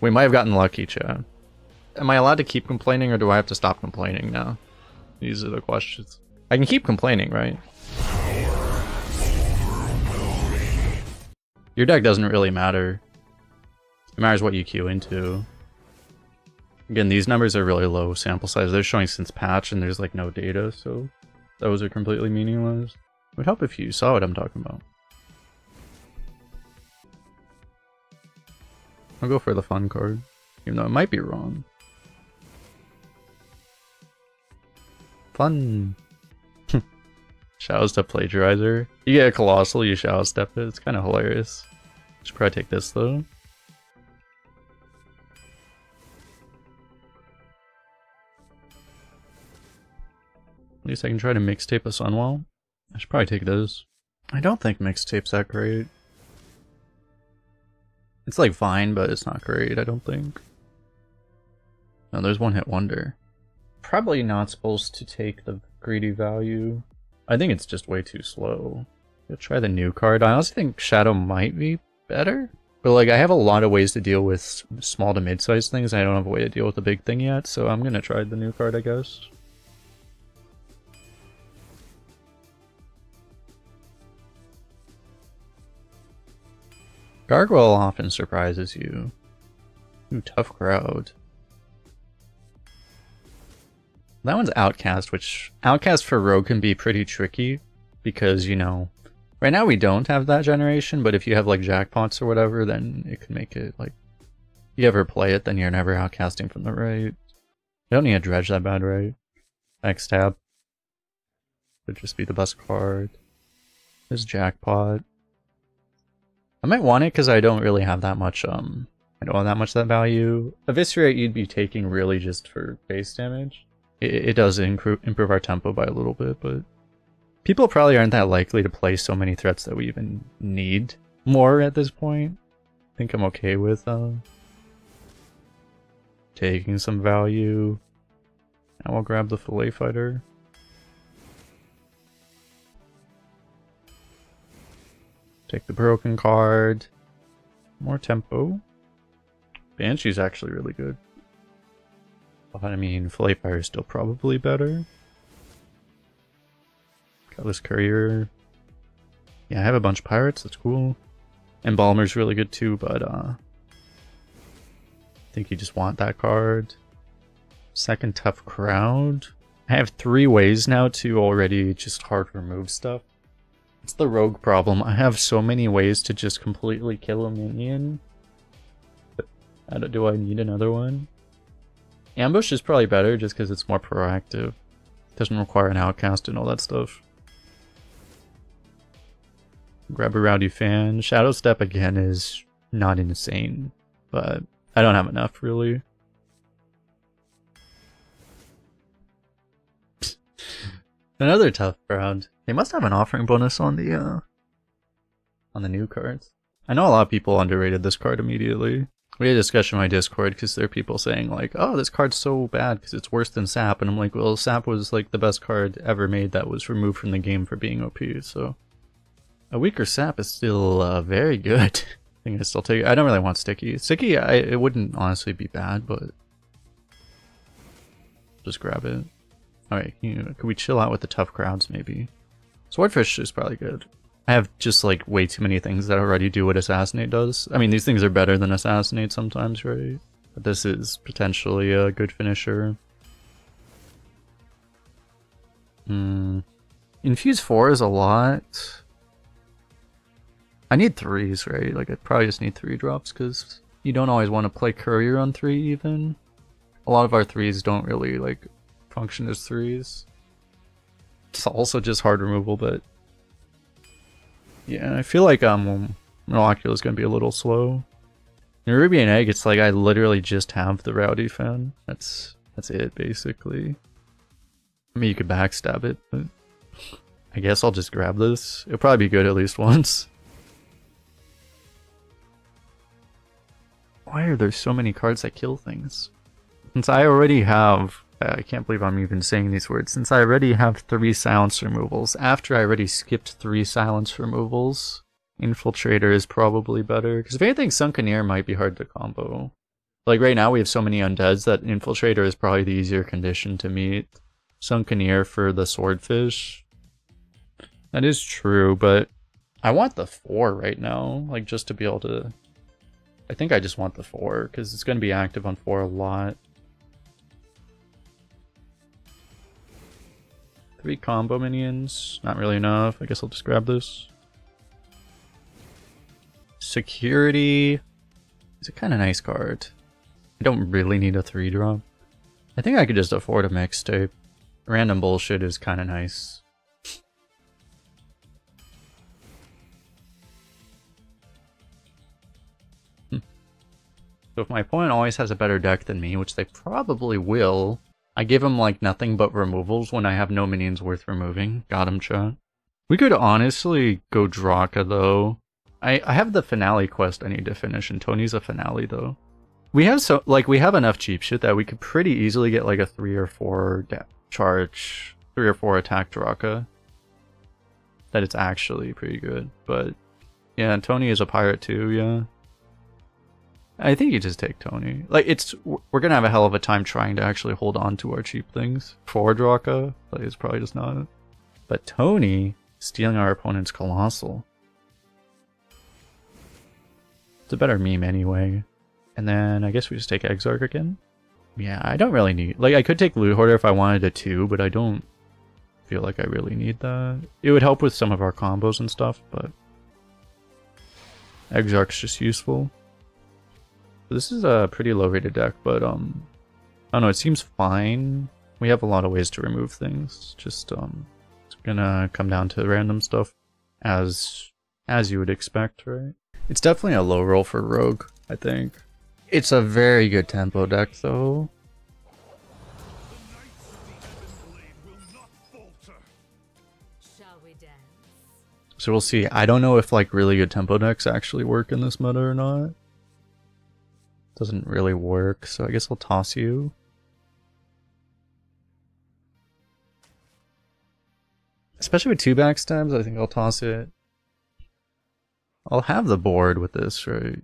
We might have gotten lucky, chat. Am I allowed to keep complaining, or do I have to stop complaining now? These are the questions. I can keep complaining, right? Your deck doesn't really matter. It matters what you queue into. Again, these numbers are really low sample size. They're showing since patch, and there's like no data, so those are completely meaningless. It would help if you saw what I'm talking about. I'll go for the fun card, even though it might be wrong. Fun! Shadow Step Plagiarizer. You get a Colossal, you Shadow Step it. It's kind of hilarious. Should probably take this though. At least I can try to mixtape a Sunwell. I should probably take this. I don't think mixtape's that great. It's like fine, but it's not great, I don't think. No, there's One Hit Wonder. Probably not supposed to take the greedy value. I think it's just way too slow. I'll try the new card. I honestly think Shadow might be better. But like, I have a lot of ways to deal with small to mid-sized things. I don't have a way to deal with the big thing yet, so I'm gonna try the new card, I guess. Gargoyle often surprises you. Ooh, Tough Crowd. That one's Outcast, which Outcast for Rogue can be pretty tricky because, you know, right now we don't have that generation, but if you have like Jackpots or whatever, then it can make it like, if you ever play it, then you're never outcasting from the right. You don't need to dredge that bad, right? Backstab would just be the best card. There's Jackpot. I might want it because I don't really have that much, I don't have that much of that value. Eviscerate you'd be taking really just for base damage. It does improve our tempo by a little bit, but people probably aren't that likely to play so many threats that we even need more at this point. I think I'm okay with, taking some value. Now I'll grab the Fillet Fighter. Take the broken card. More tempo. Banshee's actually really good. But I mean, Fillet Fire is still probably better. Got this Courier. Yeah, I have a bunch of pirates, that's cool. Embalmer's really good too, but I think you just want that card. Second Tough Crowd. I have three ways now to already just hard remove stuff. It's the Rogue problem. I have so many ways to just completely kill a minion. But do I need another one? Ambush is probably better just because it's more proactive. It doesn't require an outcast and all that stuff. Grab a Rowdy Fan. Shadow Step again is not insane, but I don't have enough really. Another Tough Crowd. They must have an offering bonus on the new cards. I know a lot of people underrated this card immediately. We had a discussion on my Discord because there are people saying like, oh, this card's so bad because it's worse than Sap. And I'm like, well, Sap was like the best card ever made that was removed from the game for being OP. So a weaker Sap is still very good. I think I still take it. I don't really want Sticky. Sticky, it wouldn't honestly be bad, but just grab it. All right, could we chill out with the Tough Crowds maybe? Swordfish is probably good. I have just like way too many things that already do what Assassinate does. I mean, these things are better than Assassinate sometimes, right? But this is potentially a good finisher. Infuse 4 is a lot. I need 3s, right? Like I probably just need 3 drops because you don't always want to play Courier on 3 even. A lot of our 3s don't really like function as 3s. It's also just hard removal, but yeah, I feel like Monocula is going to be a little slow. In Ruby and Egg, it's like I literally just have the Rowdy Fan. That's it, basically. I mean, you could backstab it, but I guess I'll just grab this. It'll probably be good at least once. Why are there so many cards that kill things? Since I already have... I can't believe I'm even saying these words. Since I already have 3 silence removals, after I already skipped 3 silence removals, Infiltrator is probably better. Because if anything, Sunken Ear might be hard to combo. Like right now we have so many undeads that Infiltrator is probably the easier condition to meet. Sunken Ear for the Swordfish. That is true, but I want the 4 right now. Like just to be able to... I think I just want the 4 because it's going to be active on 4 a lot. 3 combo minions. Not really enough. I guess I'll just grab this. Security. It's a kind of nice card. I don't really need a 3-drop. I think I could just afford a mixtape. Random bullshit is kind of nice. So if my opponent always has a better deck than me, which they probably will, I give him like nothing but removals when I have no minions worth removing. Got him, chat. We could honestly go Draka though. I have the finale quest I need to finish, and Tony's a finale though. We have so we have enough cheap shit that we could pretty easily get like a 3 or 4 attack Draka. That it's actually pretty good, but yeah, Tony is a pirate too. Yeah. I think you just take Tony. Like, it's, we're gonna have a hell of a time trying to actually hold on to our cheap things. For Draka, like, it's probably just not it. But Tony, stealing our opponent's Colossal. It's a better meme anyway. And then I guess we just take Exarch again? Yeah, I don't really need, like, I could take Loot Hoarder if I wanted to too, but I don't feel like I really need that. It would help with some of our combos and stuff, but Exarch's just useful. This is a pretty low rated deck, but I don't know, it seems fine. We have a lot of ways to remove things. Just it's gonna come down to random stuff as you would expect, right? It's definitely a low roll for Rogue, I think. It's a very good tempo deck though. So we'll see. I don't know if like really good tempo decks actually work in this meta or not. Doesn't really work, so I guess I'll toss you. Especially with 2 backstabs, I think I'll toss it. I'll have the board with this, right?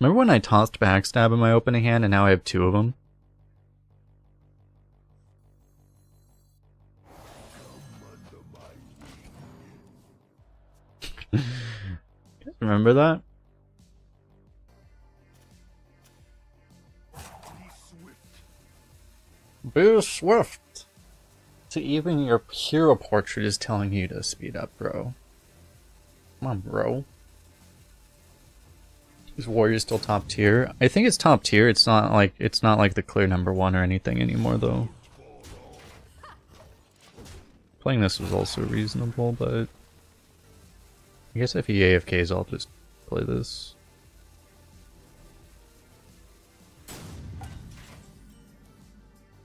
Remember when I tossed Backstab in my opening hand and now I have 2 of them? Remember that? Be swift! So even your hero portrait is telling you to speed up, bro. Come on, bro. Is Warrior still top tier? I think it's top tier. It's not like the clear number 1 or anything anymore though. Playing this was also reasonable, but I guess if he AFKs, I'll just play this.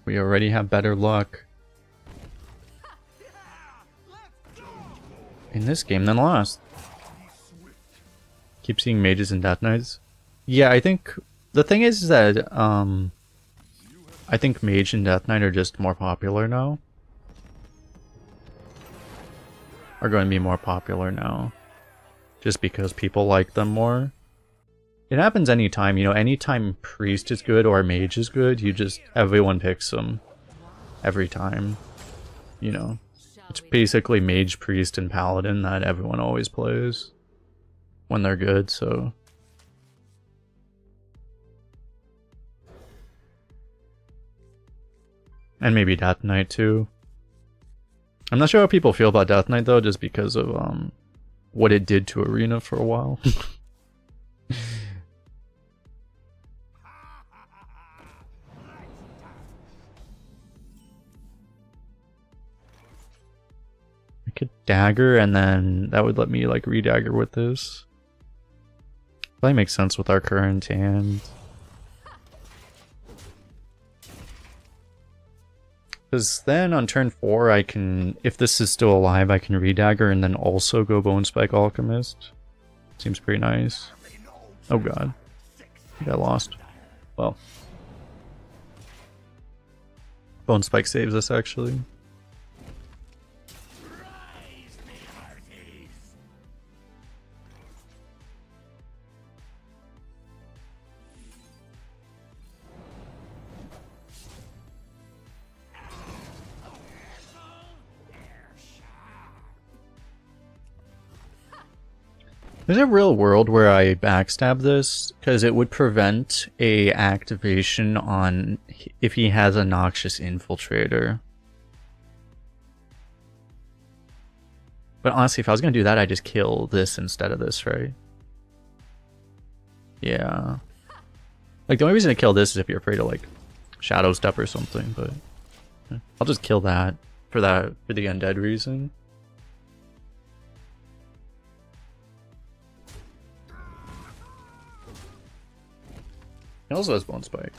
We already have better luck in this game than last. Keep seeing mages and death knights. Yeah, I think the thing is that I think mage and death knight are just more popular now. Are going to be more popular now, just because people like them more. It happens anytime, you know. Anytime priest is good or mage is good, you just everyone picks them every time. You know, it's basically mage, priest, and paladin that everyone always plays when they're good, so. And maybe Death Knight too. I'm not sure how people feel about Death Knight though, just because of what it did to Arena for a while. I could dagger and then that would let me like re-dagger with this. Probably makes sense with our current hand. Because then on turn 4 I can, if this is still alive, I can re-dagger and then also go Bone Spike Alchemist. Seems pretty nice. Oh god. I think I lost. Well. Bone Spike saves us, actually. There's a real world where I backstab this, because it would prevent a activation on if he has a Noxious Infiltrator. But honestly, if I was going to do that, I'd just kill this instead of this, right? Yeah. Like, the only reason to kill this is if you're afraid of, like, Shadow Step or something, but... yeah. I'll just kill that, for the undead reason. He also has Bone Spike.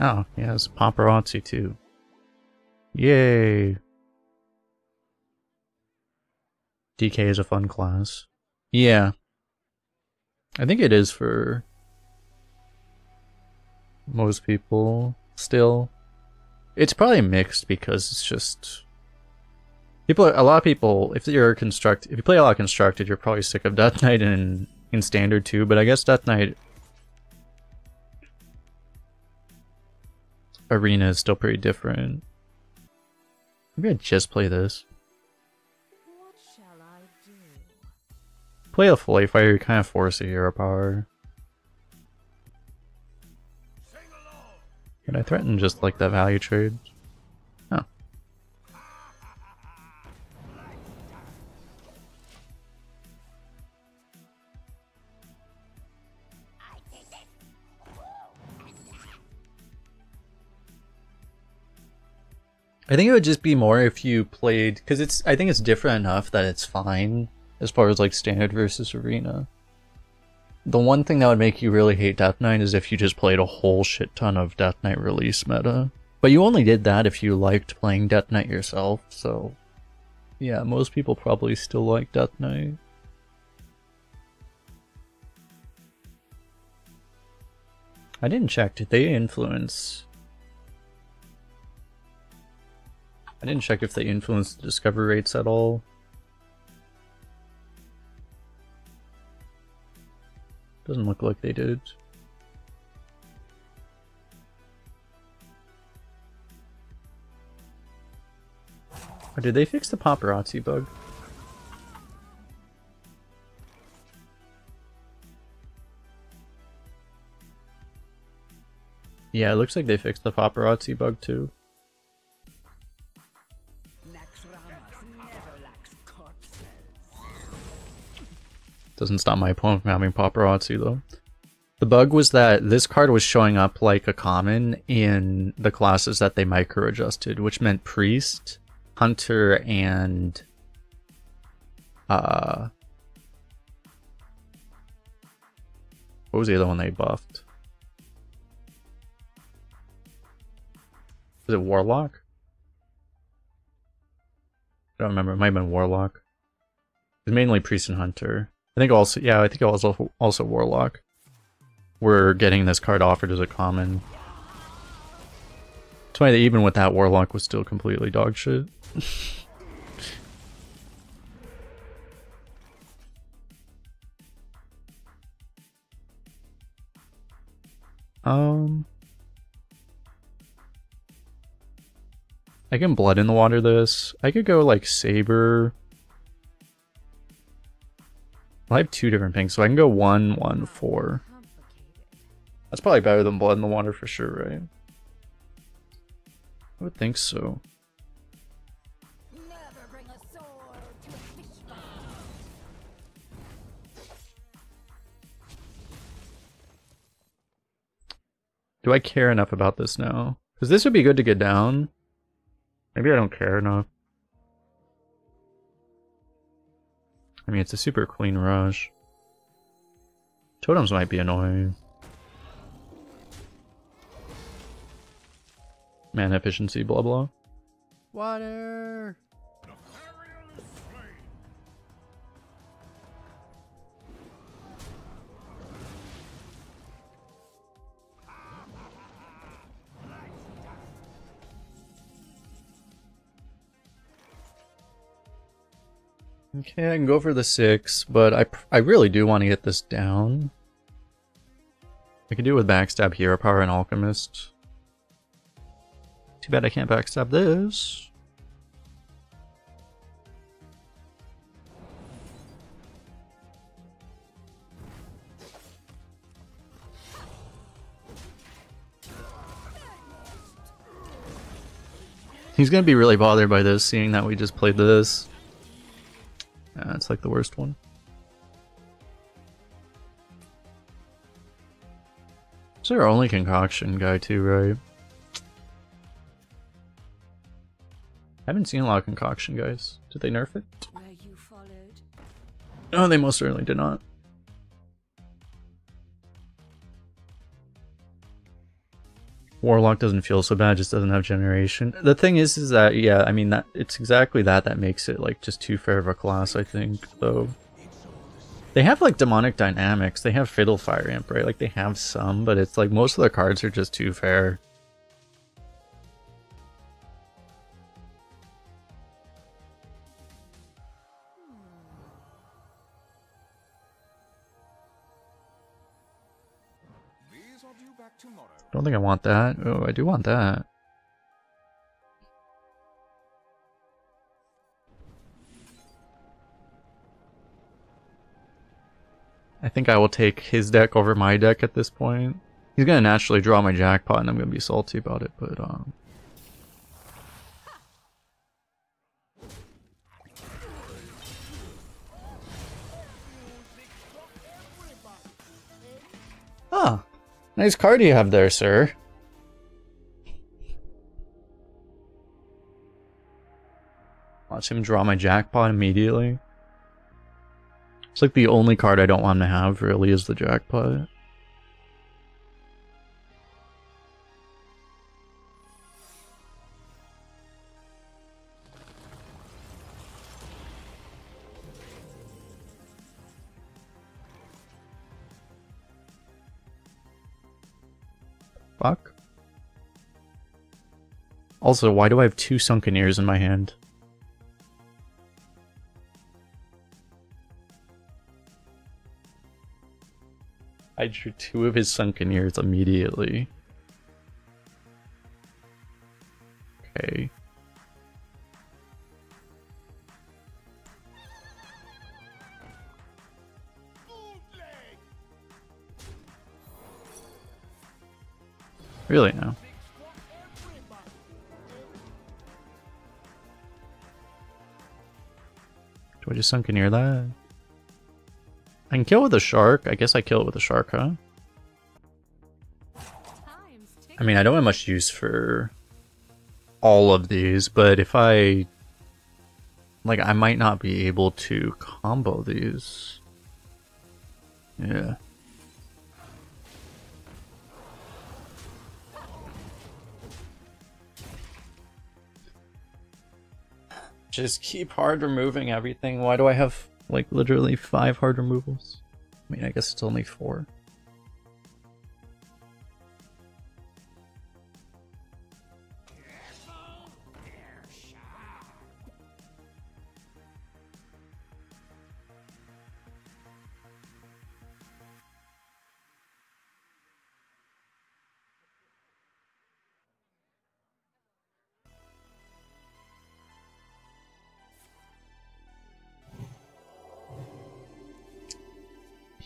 Oh, he has Paparazzi too. Yay! DK is a fun class. Yeah. I think it is for most people still. It's probably mixed because it's just... A lot of people, if you play a lot of Constructed, you're probably sick of Death Knight in Standard too, but I guess Death Knight Arena is still pretty different. Maybe I just play this. What shall I do? Play a Flay Fighter, you kind of force a hero power. Can I threaten just like that value trade? I think it would just be more if you played, because I think it's different enough that it's fine as far as like Standard versus Arena. The one thing that would make you really hate Death Knight is if you just played a whole shit ton of Death Knight release meta. But you only did that if you liked playing Death Knight yourself, so... yeah, most people probably still like Death Knight. I didn't check, did they influence... I didn't check if they influence the discovery rates at all. Doesn't look like they did. Or did they fix the paparazzi bug? Yeah, it looks like they fixed the paparazzi bug too. Doesn't stop my opponent from having paparazzi though. The bug was that this card was showing up like a common in the classes that they micro adjusted, which meant Priest, Hunter, and what was the other one they buffed? Was it Warlock? I don't remember. It might have been Warlock. It's mainly Priest and Hunter. I think also Warlock. We're getting this card offered as a common. It's funny that even with that, Warlock was still completely dog shit. I can Blood in the Water this. I could go like Saber. I have two different pings, so I can go 1, 1, 4. That's probably better than Blood in the Water for sure, right? I would think so. Never bring a sword to a fishbone. Do I care enough about this now? Because this would be good to get down. Maybe I don't care enough. I mean, it's a super clean rush. Totems might be annoying. Mana efficiency, blah blah. Water! Okay, I can go for the 6, but I really do want to get this down. I can do it with Backstab Hero Power and Alchemist. Too bad I can't Backstab this. He's gonna be really bothered by this, seeing that we just played this. It's like the worst one. It's our only concoction guy too, right? I haven't seen a lot of concoction guys. Did they nerf it? No, they most certainly did not. Warlock doesn't feel so bad, just doesn't have generation. The thing is that, yeah, I mean, that it's exactly that makes it, like, just too fair of a class, I think, though. They have, like, demonic dynamics. They have Fiddle Fire Imp, right? Like, they have some, but it's, like, most of their cards are just too fair. I don't think I want that. Oh, I do want that. I think I will take his deck over my deck at this point. He's gonna naturally draw my jackpot and I'm gonna be salty about it, but Huh. Nice card you have there, sir. Watch him draw my jackpot immediately. It's like the only card I don't want him to have, really, is the jackpot. Fuck. Also, why do I have 2 Sunken Ears in my hand? I drew 2 of his Sunken Ears immediately. Okay. Really now. Do I just Sunken Ear that? I can kill with a shark. I guess I kill it with a shark, huh? I mean, I don't have much use for all of these, but if I... Like, I might not be able to combo these. Yeah. Just keep hard removing everything. Why do I have, like, literally 5 hard removals? I mean, I guess it's only 4.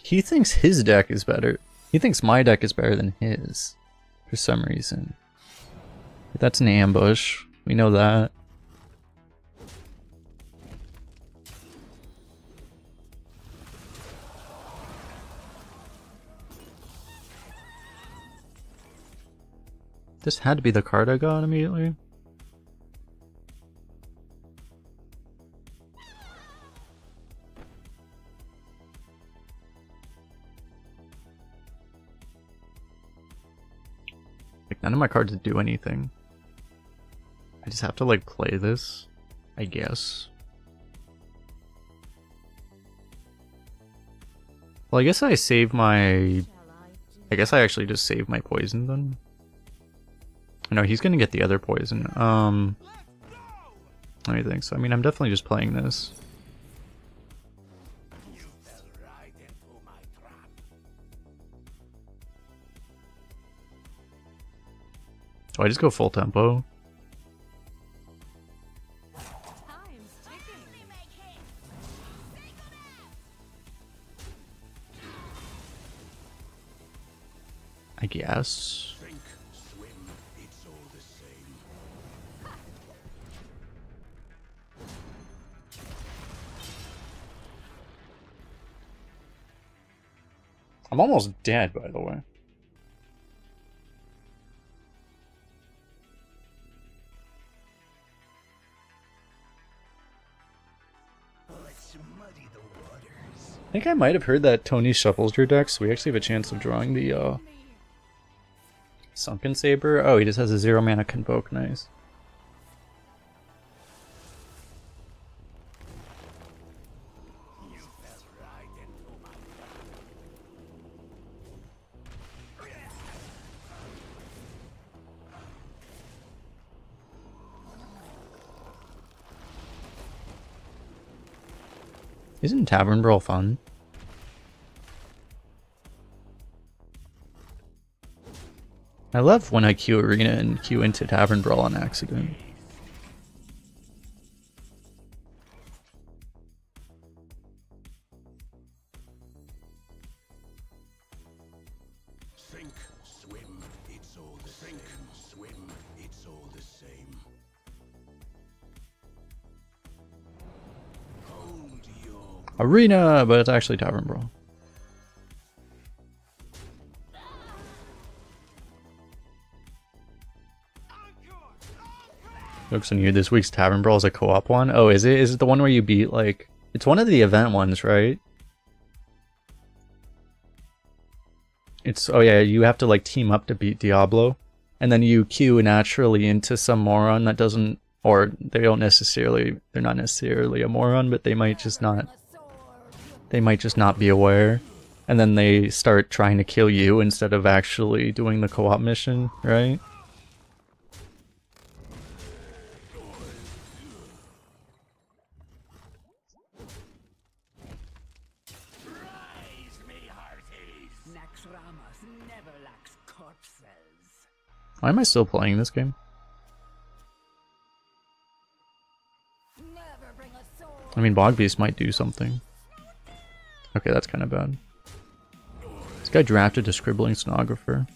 He thinks his deck is better. He thinks my deck is better than his, for some reason. But that's an ambush. We know that. This had to be the card I got immediately. None of my cards do anything. I just have to, like, play this, I guess. Well, I guess I save my... I guess I actually just save my poison then. No, he's gonna get the other poison. I think so. I mean, I'm definitely just playing this. Oh, I just go full tempo. I guess. I'm almost dead, by the way. I think I might have heard that Tony shuffles your deck, so we actually have a chance of drawing the Sunken Saber. Oh, he just has a 0 mana Convoke, nice. Isn't Tavern Brawl fun? I love when I queue Arena and queue into Tavern Brawl on accident. Arena, but it's actually Tavern Brawl. Jokes on you, this week's Tavern Brawl is a co-op one. Oh, is it? Is it the one where you beat, like... It's one of the event ones, right? It's... Oh yeah, you have to, like, team up to beat Diablo. And then you queue naturally into some moron that doesn't... Or they don't necessarily... They're not necessarily a moron, but they might just not... They might just not be aware. And then they start trying to kill you instead of actually doing the co-op mission, right? Why am I still playing this game? I mean, Bogbeast might do something. Okay, that's kind of bad. This guy drafted a scribbling stenographer.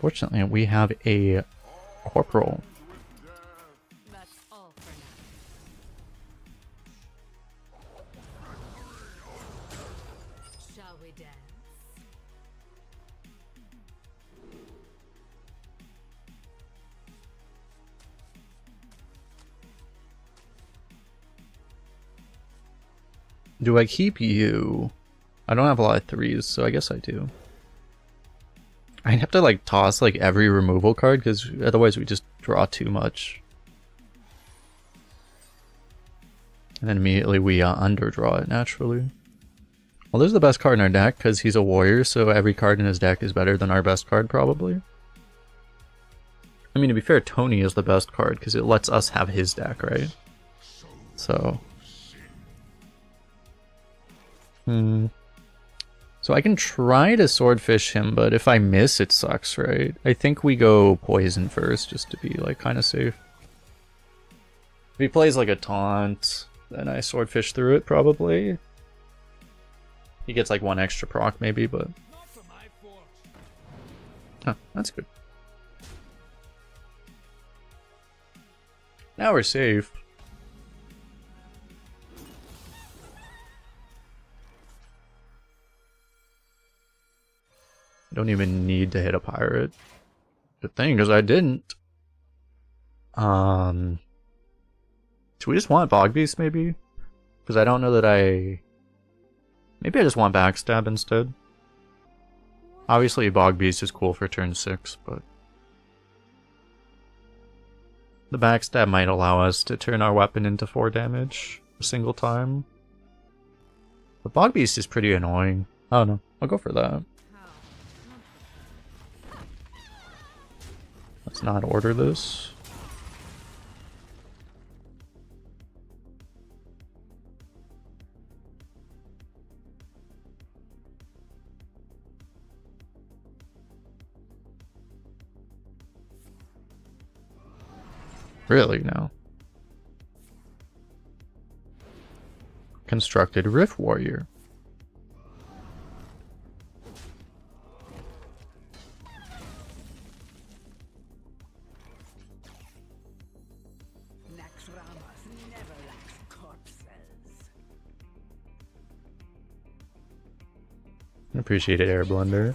Fortunately, we have a corporal. Do I keep you? I don't have a lot of 3s, so I guess I do. I'd have to like toss like every removal card because otherwise we just draw too much. And then immediately we underdraw it naturally. Well, there's the best card in our deck because he's a warrior, so every card in his deck is better than our best card probably. I mean, to be fair, Tony is the best card because it lets us have his deck, right? So... So I can try to swordfish him, but if I miss, it sucks, right? I think we go poison first, just to be, like, kind of safe. If he plays, like, a taunt, then I swordfish through it, probably. He gets, like, 1 extra proc, maybe, but... Huh, that's good. Now we're safe. Don't even need to hit a pirate. Good thing, because I didn't. Do we just want Bogbeast, maybe? Because I don't know that I... Maybe I just want Backstab instead. Obviously, Bogbeast is cool for turn 6, but... The Backstab might allow us to turn our weapon into 4 damage a single time. But Bogbeast is pretty annoying. I don't know. I'll go for that. Let's not order this. Really, no. Constructed Rift Warrior. Appreciate it, Air Blunder.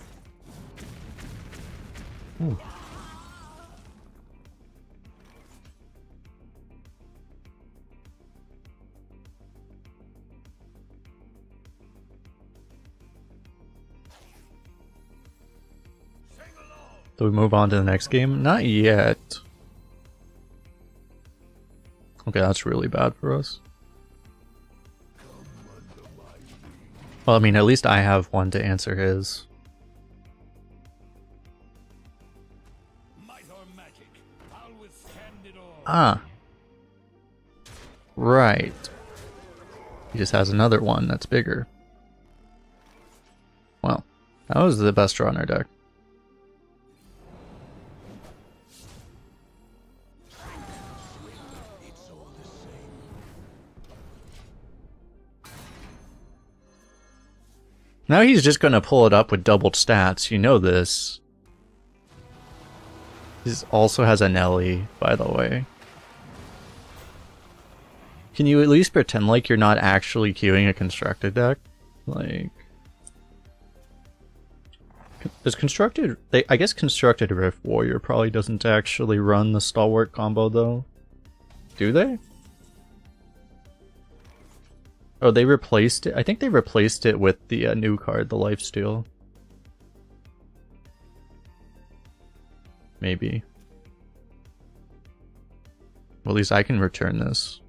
Ooh. So we move on to the next game? Not yet. Okay, that's really bad for us. Well, I mean, at least I have one to answer his. Ah. Right. He just has another one that's bigger. Well, that was the best draw in our deck. Now he's just gonna pull it up with doubled stats, you know this. He also has a Nelly, by the way. Can you at least pretend like you're not actually queuing a constructed deck? Like... Does constructed... I guess constructed Rift Warrior probably doesn't actually run the Stalwart combo though. Do they? Oh, they replaced it? I think they replaced it with the new card, the Lifesteal. Maybe. Well, at least I can return this.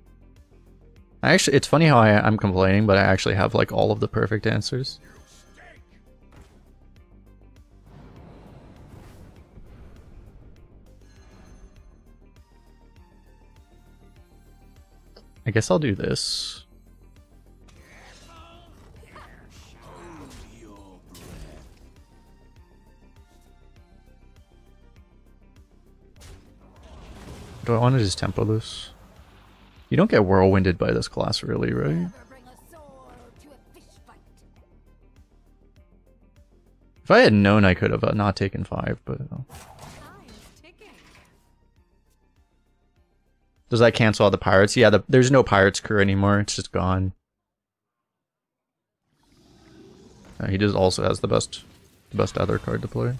I actually, it's funny how I'm complaining, but I actually have like all of the perfect answers. I guess I'll do this. Do I want to just tempo this? You don't get whirlwinded by this class really, right? If I had known I could have not taken 5, but... Does that cancel all the pirates? Yeah, there's no pirates crew anymore, it's just gone. He just also has the best other card to play.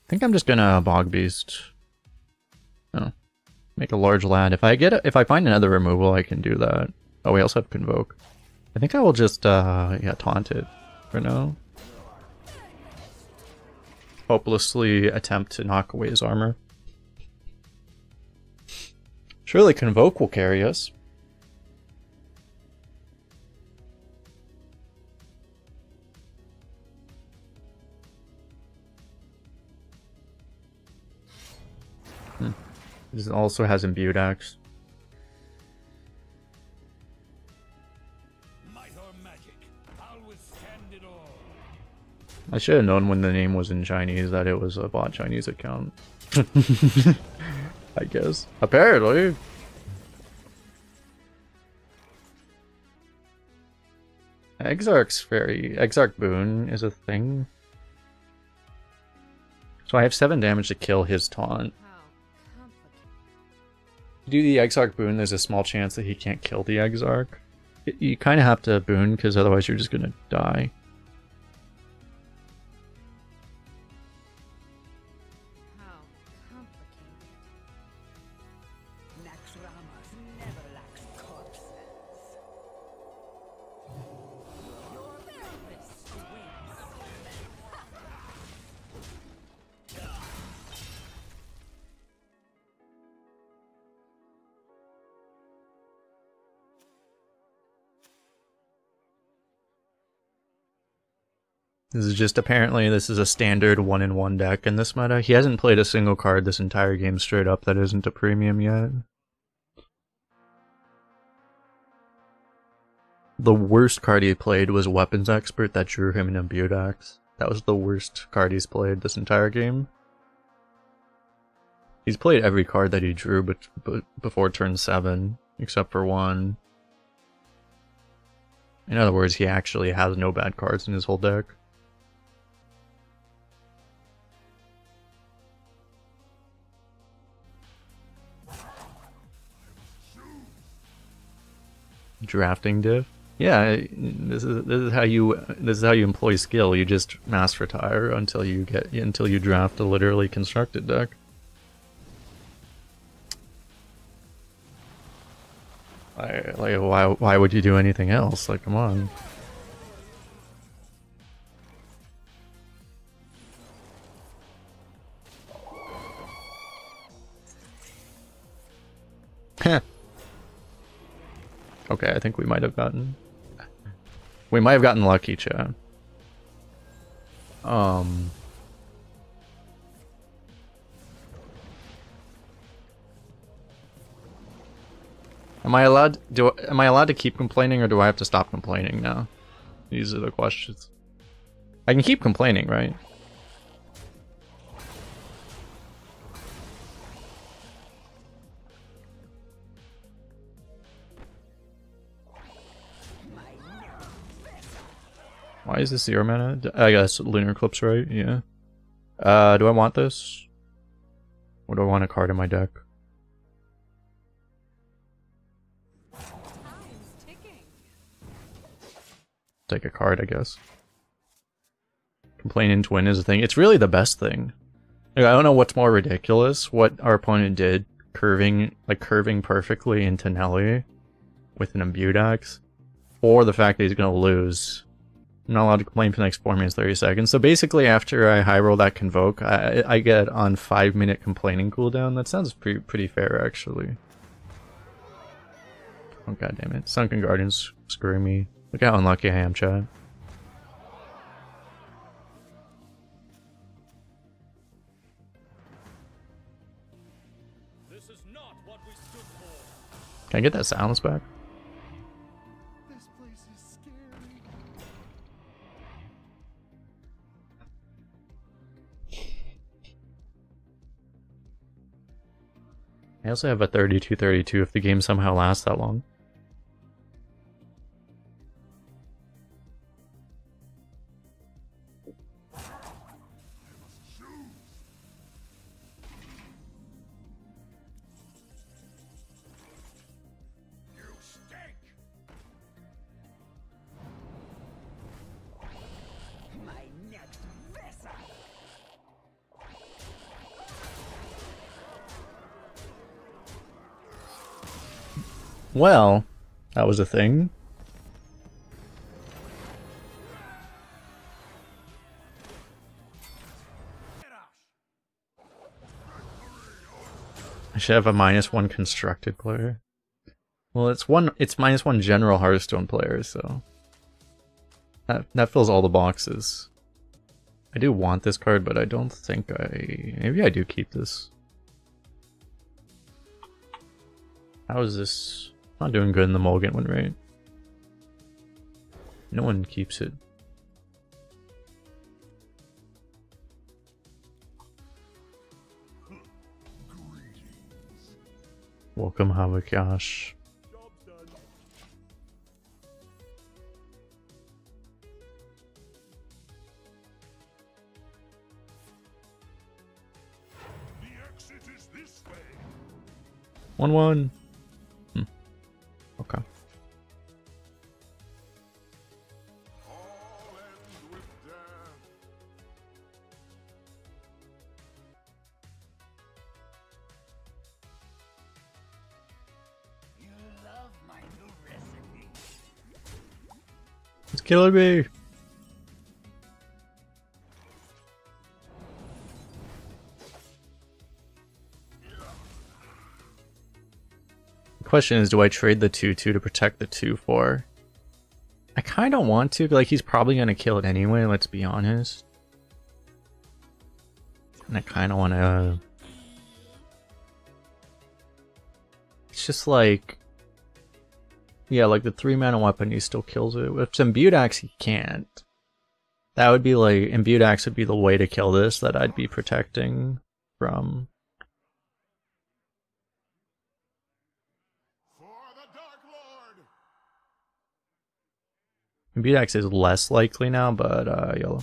I think I'm just gonna Bogbeast. Oh, make a large land. If I get, if I find another removal, I can do that. Oh, we also have Convoke. I think I will just yeah, taunt it for now. Hopelessly attempt to knock away his armor. Surely Convoke will carry us. This also has Imbued Axe. I should have known when the name was in Chinese that it was a bot Chinese account. I guess. Apparently! Exarch boon is a thing. So I have 7 damage to kill his taunt. Do the Exarch boon, there's a small chance that he can't kill the Exarch. You kind of have to boon because otherwise you're just gonna die. How complicated. Naxxramas never lacks corpses. This is just apparently this is a standard 1-in-1 deck in this meta. He hasn't played a single card this entire game straight up that isn't a premium yet. The worst card he played was Weapons Expert that drew him an Imbued Axe. That was the worst card he's played this entire game. He's played every card that he drew but before turn 7, except for one. In other words, he actually has no bad cards in his whole deck. Drafting diff? Yeah, this is how you employ skill. You just mass retire until you draft a literally constructed deck. Like why would you do anything else? Like, come on. Heh. Okay, I think we might have gotten lucky, chat. Am I allowed to keep complaining, or do I have to stop complaining now? These are the questions. I can keep complaining, right? Why is this 0 mana? I guess Lunar Eclipse, right? Yeah. Do I want this? Or do I want a card in my deck? Take a card, I guess. Complain and win is a thing. It's really the best thing. Like, I don't know what's more ridiculous, what our opponent did, curving perfectly into Nelly with an Imbued Axe, or the fact that he's gonna lose. I'm not allowed to complain for the next 4 minutes, 30 seconds. So basically, after I high roll that Convoke, I get on 5-minute complaining cooldown. That sounds pretty fair, actually. Oh, god damn it! Sunken Guardian's screwing me. Look how unlucky I am, chat. This is not what we stood for. Can I get that silence back? I also have a 32-32 if the game somehow lasts that long. Well, that was a thing. I should have a -1 constructed player. Well, it's -1 general Hearthstone player, so that fills all the boxes. I do want this card, but I don't think maybe I do keep this. How is this? Not doing good in the mulligan one, right? No one keeps it. Welcome, Havakash. The exit is this way. 1-1. Okay. You love my new recipe. It's killing me. Question is, do I trade the 2-2 to protect the 2-4? I kind of want to, but like, he's probably going to kill it anyway, let's be honest. And I kind of want to... It's just like... Yeah, like the 3-mana weapon, he still kills it. With Imbued Axe, he can't. That would be like, Imbued Axe would be the way to kill this that I'd be protecting from. Imbued Axe is less likely now, but YOLO.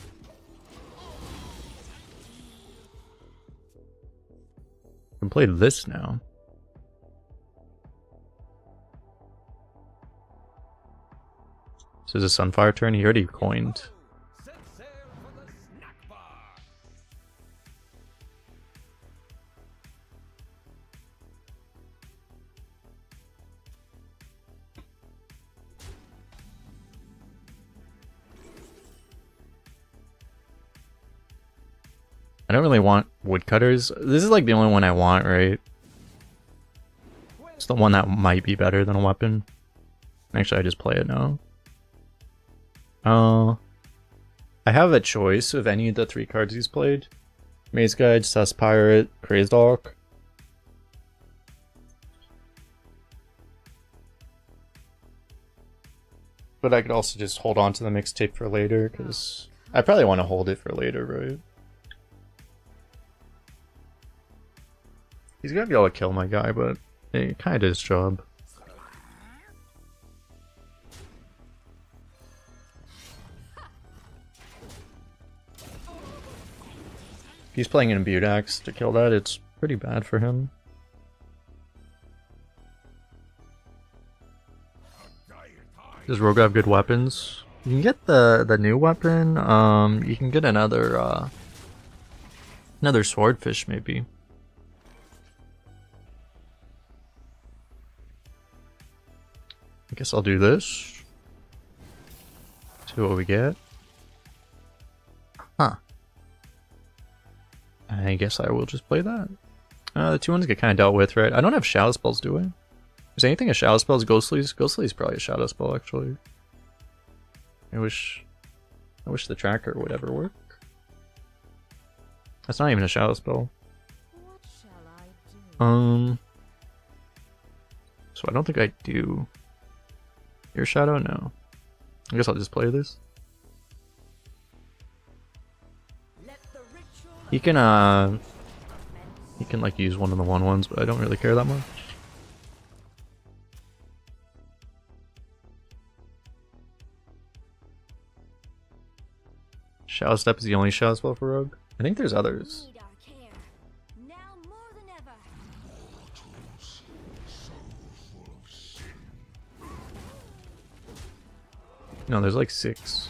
I can play this now. This is a Sunfire turn. He already coined. I don't really want woodcutters. This is like the only one I want, right? It's the one that might be better than a weapon. Actually, I just play it now. I have a choice of any of the 3 cards he's played. Maze Guide, Cess Pirate, Crazed Hawk. But I could also just hold on to the mixtape for later, because I probably want to hold it for later, right? He's gonna be able to kill my guy, but it kind of did his job. He's playing an Imbued Axe to kill that, it's pretty bad for him. Does Rogue have good weapons? You can get the new weapon, you can get another, another Swordfish maybe. I guess I'll do this. See what we get. Huh. I guess I will just play that. The 2-1s get kind of dealt with, right? I don't have Shadow Spells, do I? Is anything a Shadow Spell? Ghostly's? Ghostly's probably a Shadow Spell, actually. I wish the tracker would ever work. That's not even a Shadow Spell. What shall I do? So I don't think I do. Your Shadow? No. I guess I'll just play this. He can like use one of the 1-1s, but I don't really care that much. Shadow Step is the only Shadow Spell for Rogue. I think there's others. No, there's like 6.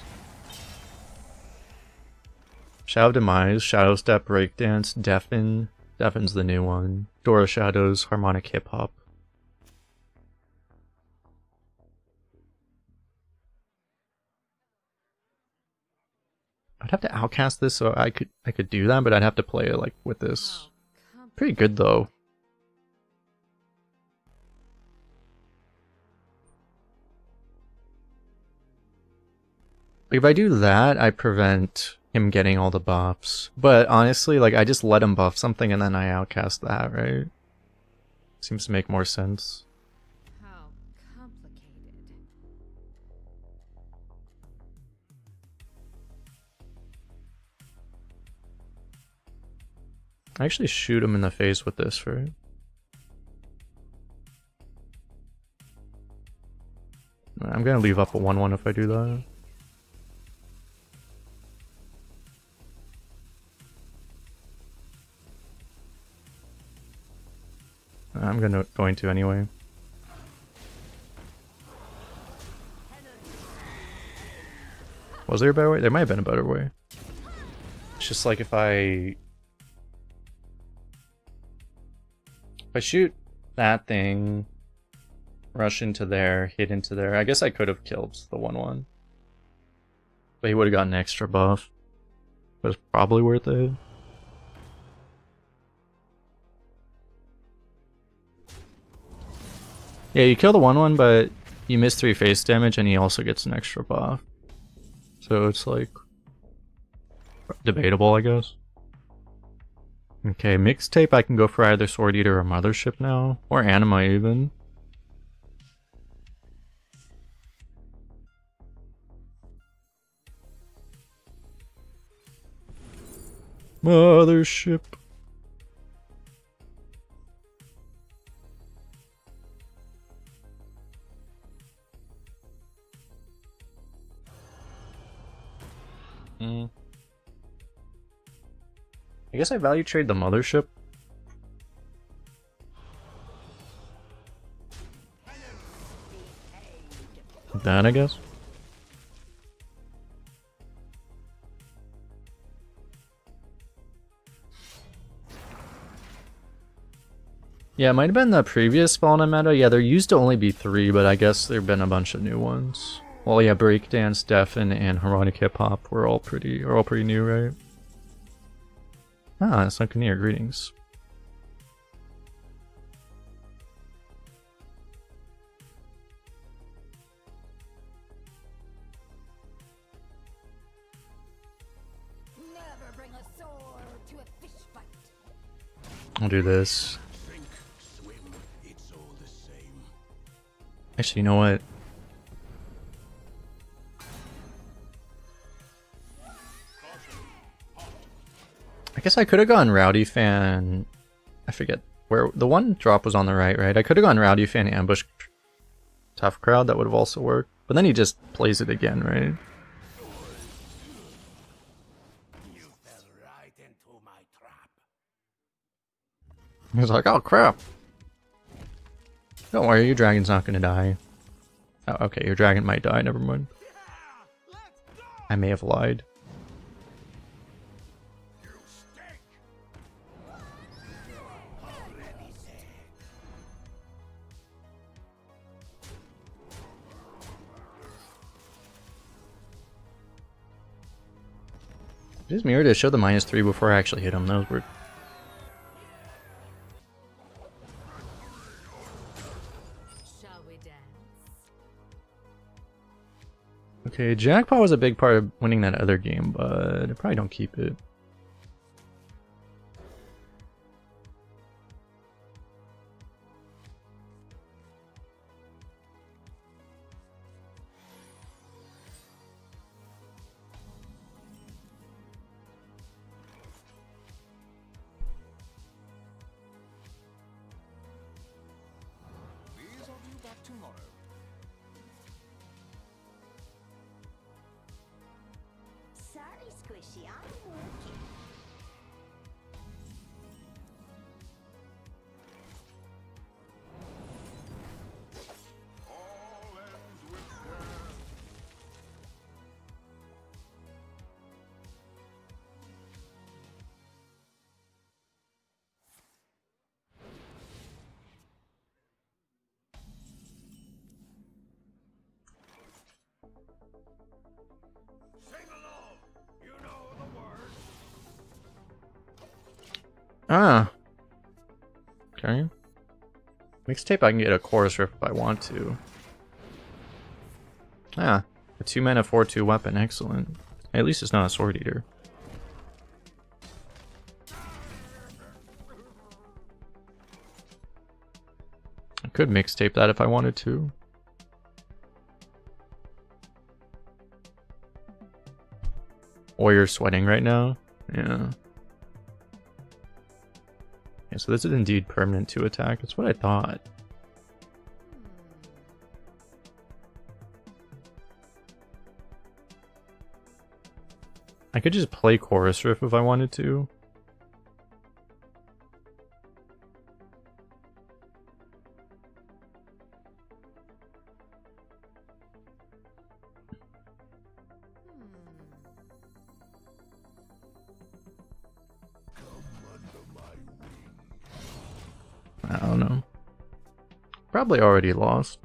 Shadow Demise, Shadow Step, Breakdance, Deafen. Deafen's the new one. Door of Shadows, Harmonic Hip Hop. I'd have to outcast this, so I could do that, but I'd have to play it like with this. Pretty good though. Like if I do that, I prevent him getting all the buffs, but honestly, like I just let him buff something and then I outcast that, right? Seems to make more sense. How complicated. I actually shoot him in the face with this, right? I'm gonna leave up a 1-1 if I do that. I'm going to anyway. Was there a better way? There might have been a better way. It's just like if I shoot that thing, rush into there, hit into there. I guess I could have killed the 1-1. But he would have gotten an extra buff. But it's probably worth it. Yeah, you kill the 1-1, but you miss 3 face damage, and he also gets an extra buff. So it's like debatable, I guess. Okay, mixtape. I can go for either Sword Eater or Mothership now, or Anima even. Mothership. I guess I value trade the mothership. That, I guess. Yeah, it might have been the previous spawn I meta. Yeah, there used to only be 3, but I guess there have been a bunch of new ones. Well, yeah, breakdance, Deafin, and harmonic hip-hop were all pretty new, right? Ah, Sunken Ear, greetings. Never bring a sword to a fish fight. I'll do this. Actually, you know what? I guess I could have gone Rowdy Fan. I forget where the one drop was on the right, right? I could have gone Rowdy Fan Ambush Tough Crowd, that would have also worked. But then he just plays it again, right? You fell right into my trap. He's like, oh crap. Don't worry, your dragon's not gonna die. Oh, okay, your dragon might die, never mind. I may have lied. It is mirror to show the -3 before I actually hit him, that was weird. Okay, Jackpot was a big part of winning that other game, but I probably don't keep it. Ah. Okay. Mixtape, I can get a chorus riff if I want to. Ah. A 2-mana 4-2 weapon. Excellent. At least it's not a sword eater. I could mixtape that if I wanted to. Or you're sweating right now? Yeah. So this is indeed permanent 2 attack. That's what I thought. I could just play Chorus Riff if I wanted to. Probably already lost.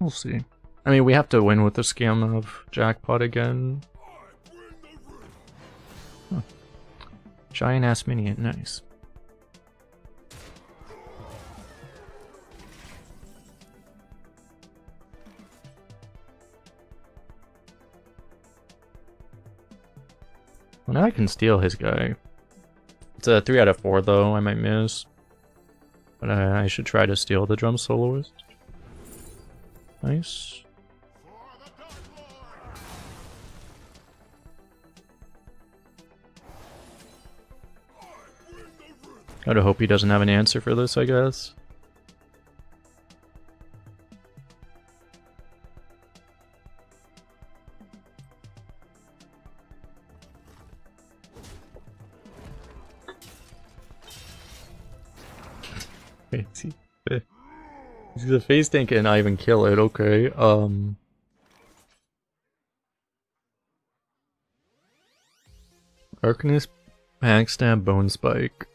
We'll see. I mean, we have to win with the scam of Jackpot again. Huh. Giant ass minion, nice. Well, now I can steal his guy. It's a 3 out of 4 though, I might miss. But I should try to steal the drum soloist. Nice. Gotta hope he doesn't have an answer for this, I guess. The phase tank and I even kill it, okay. Arcanist, Backstab, Bone Spike.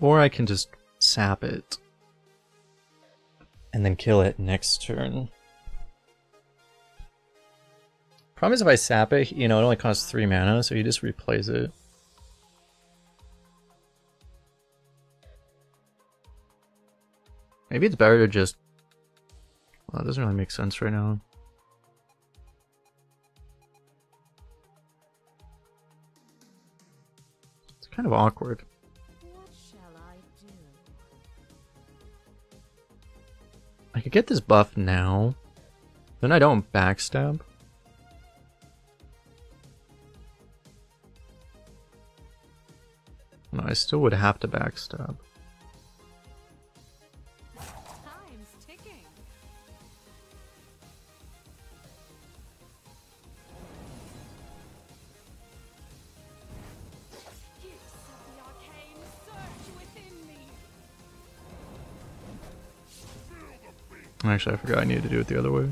Or I can just sap it. And then kill it next turn. Problem is if I sap it, you know, it only costs 3 mana, so you just replays it. Maybe it's better to just... Well, it doesn't really make sense right now. It's kind of awkward. What shall I do? I could get this buff now. Then I don't backstab. No, I still would have to backstab. Actually, I forgot I needed to do it the other way.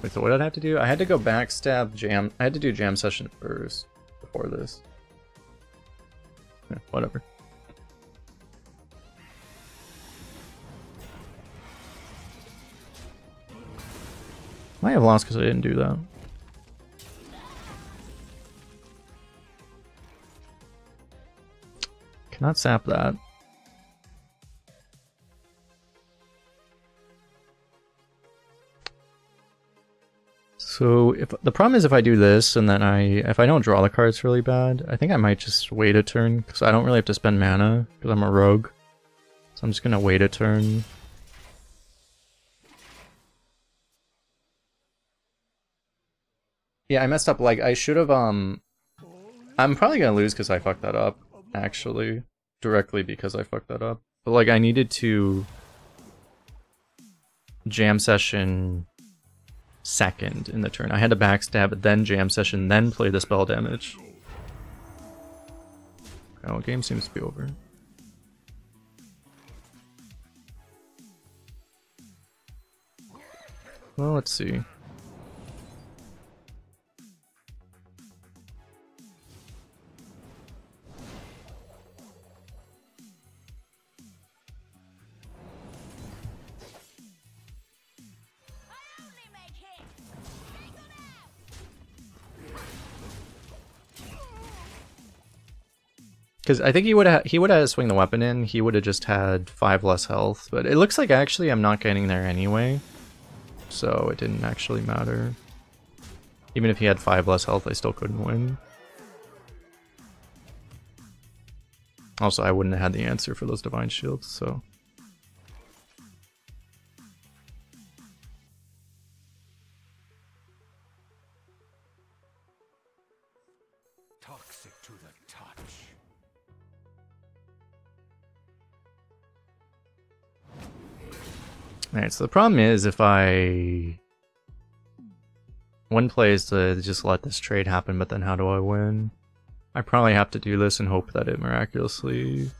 Wait, so what did I have to do? I had to go backstab jam. I had to do jam session first before this. Yeah, whatever. Might have lost because I didn't do that. Cannot sap that. So if the problem is if I do this and then if I don't draw the cards really bad, I think I might just wait a turn because I don't really have to spend mana because I'm a rogue. So I'm just gonna wait a turn. Yeah, I messed up. Like I should have. I'm probably gonna lose because I fucked that up. Actually, directly because I fucked that up. But like I needed to jam session. Second in the turn. I had to backstab, then jam session, then play the spell damage. Oh, game seems to be over. Well, let's see. Because I think he would have swung the weapon in, he would have just had 5 less health, but it looks like actually I'm not getting there anyway, so it didn't actually matter. Even if he had 5 less health, I still couldn't win. Also, I wouldn't have had the answer for those divine shields, so... Alright, so the problem is if I... One play is to just let this trade happen, but then how do I win? I probably have to do this and hope that it miraculously...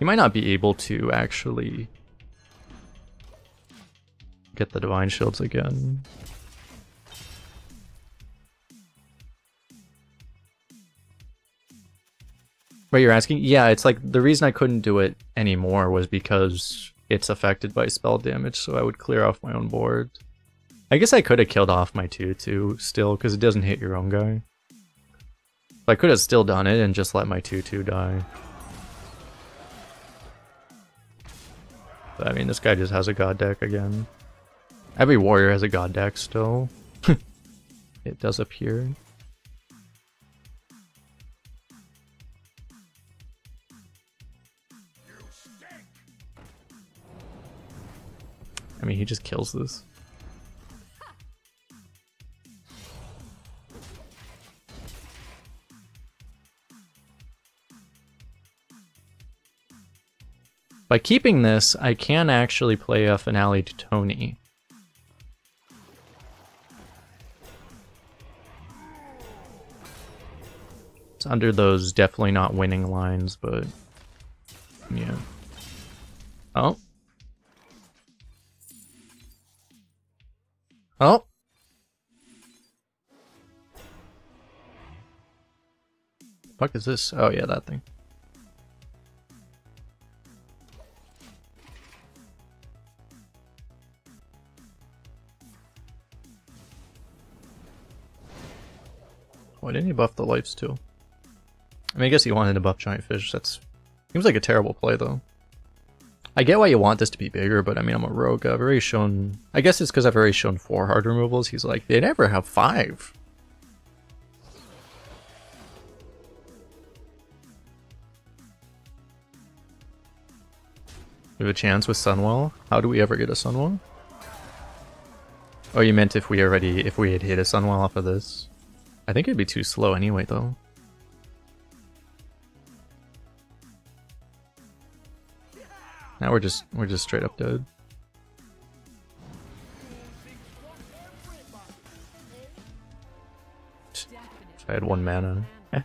You might not be able to actually... get the divine shields again. What you're asking? Yeah, it's like the reason I couldn't do it anymore was because... it's affected by spell damage, so I would clear off my own board. I guess I could have killed off my 2-2 still, because it doesn't hit your own guy. But I could have still done it and just let my 2-2 die. But I mean, this guy just has a god deck again. Every warrior has a god deck still. It does appear. I mean, he just kills this. By keeping this, I can actually play a finale to Tony. It's under those definitely not winning lines, but yeah. Oh. Oh. Fuck is this? Oh yeah, that thing. Why didn't he buff the lives too? I mean, I guess he wanted to buff Giant Fish. That's seems like a terrible play though. I get why you want this to be bigger, but I mean, I'm a rogue. I've already shown, I guess it's because I've already shown 4 hard removals. He's like, they never have 5. We have a chance with Sunwell. How do we ever get a Sunwell? Oh, you meant if we had hit a Sunwell off of this. I think it'd be too slow anyway, though. Now we're just straight up dead. If I had 1 mana, eh.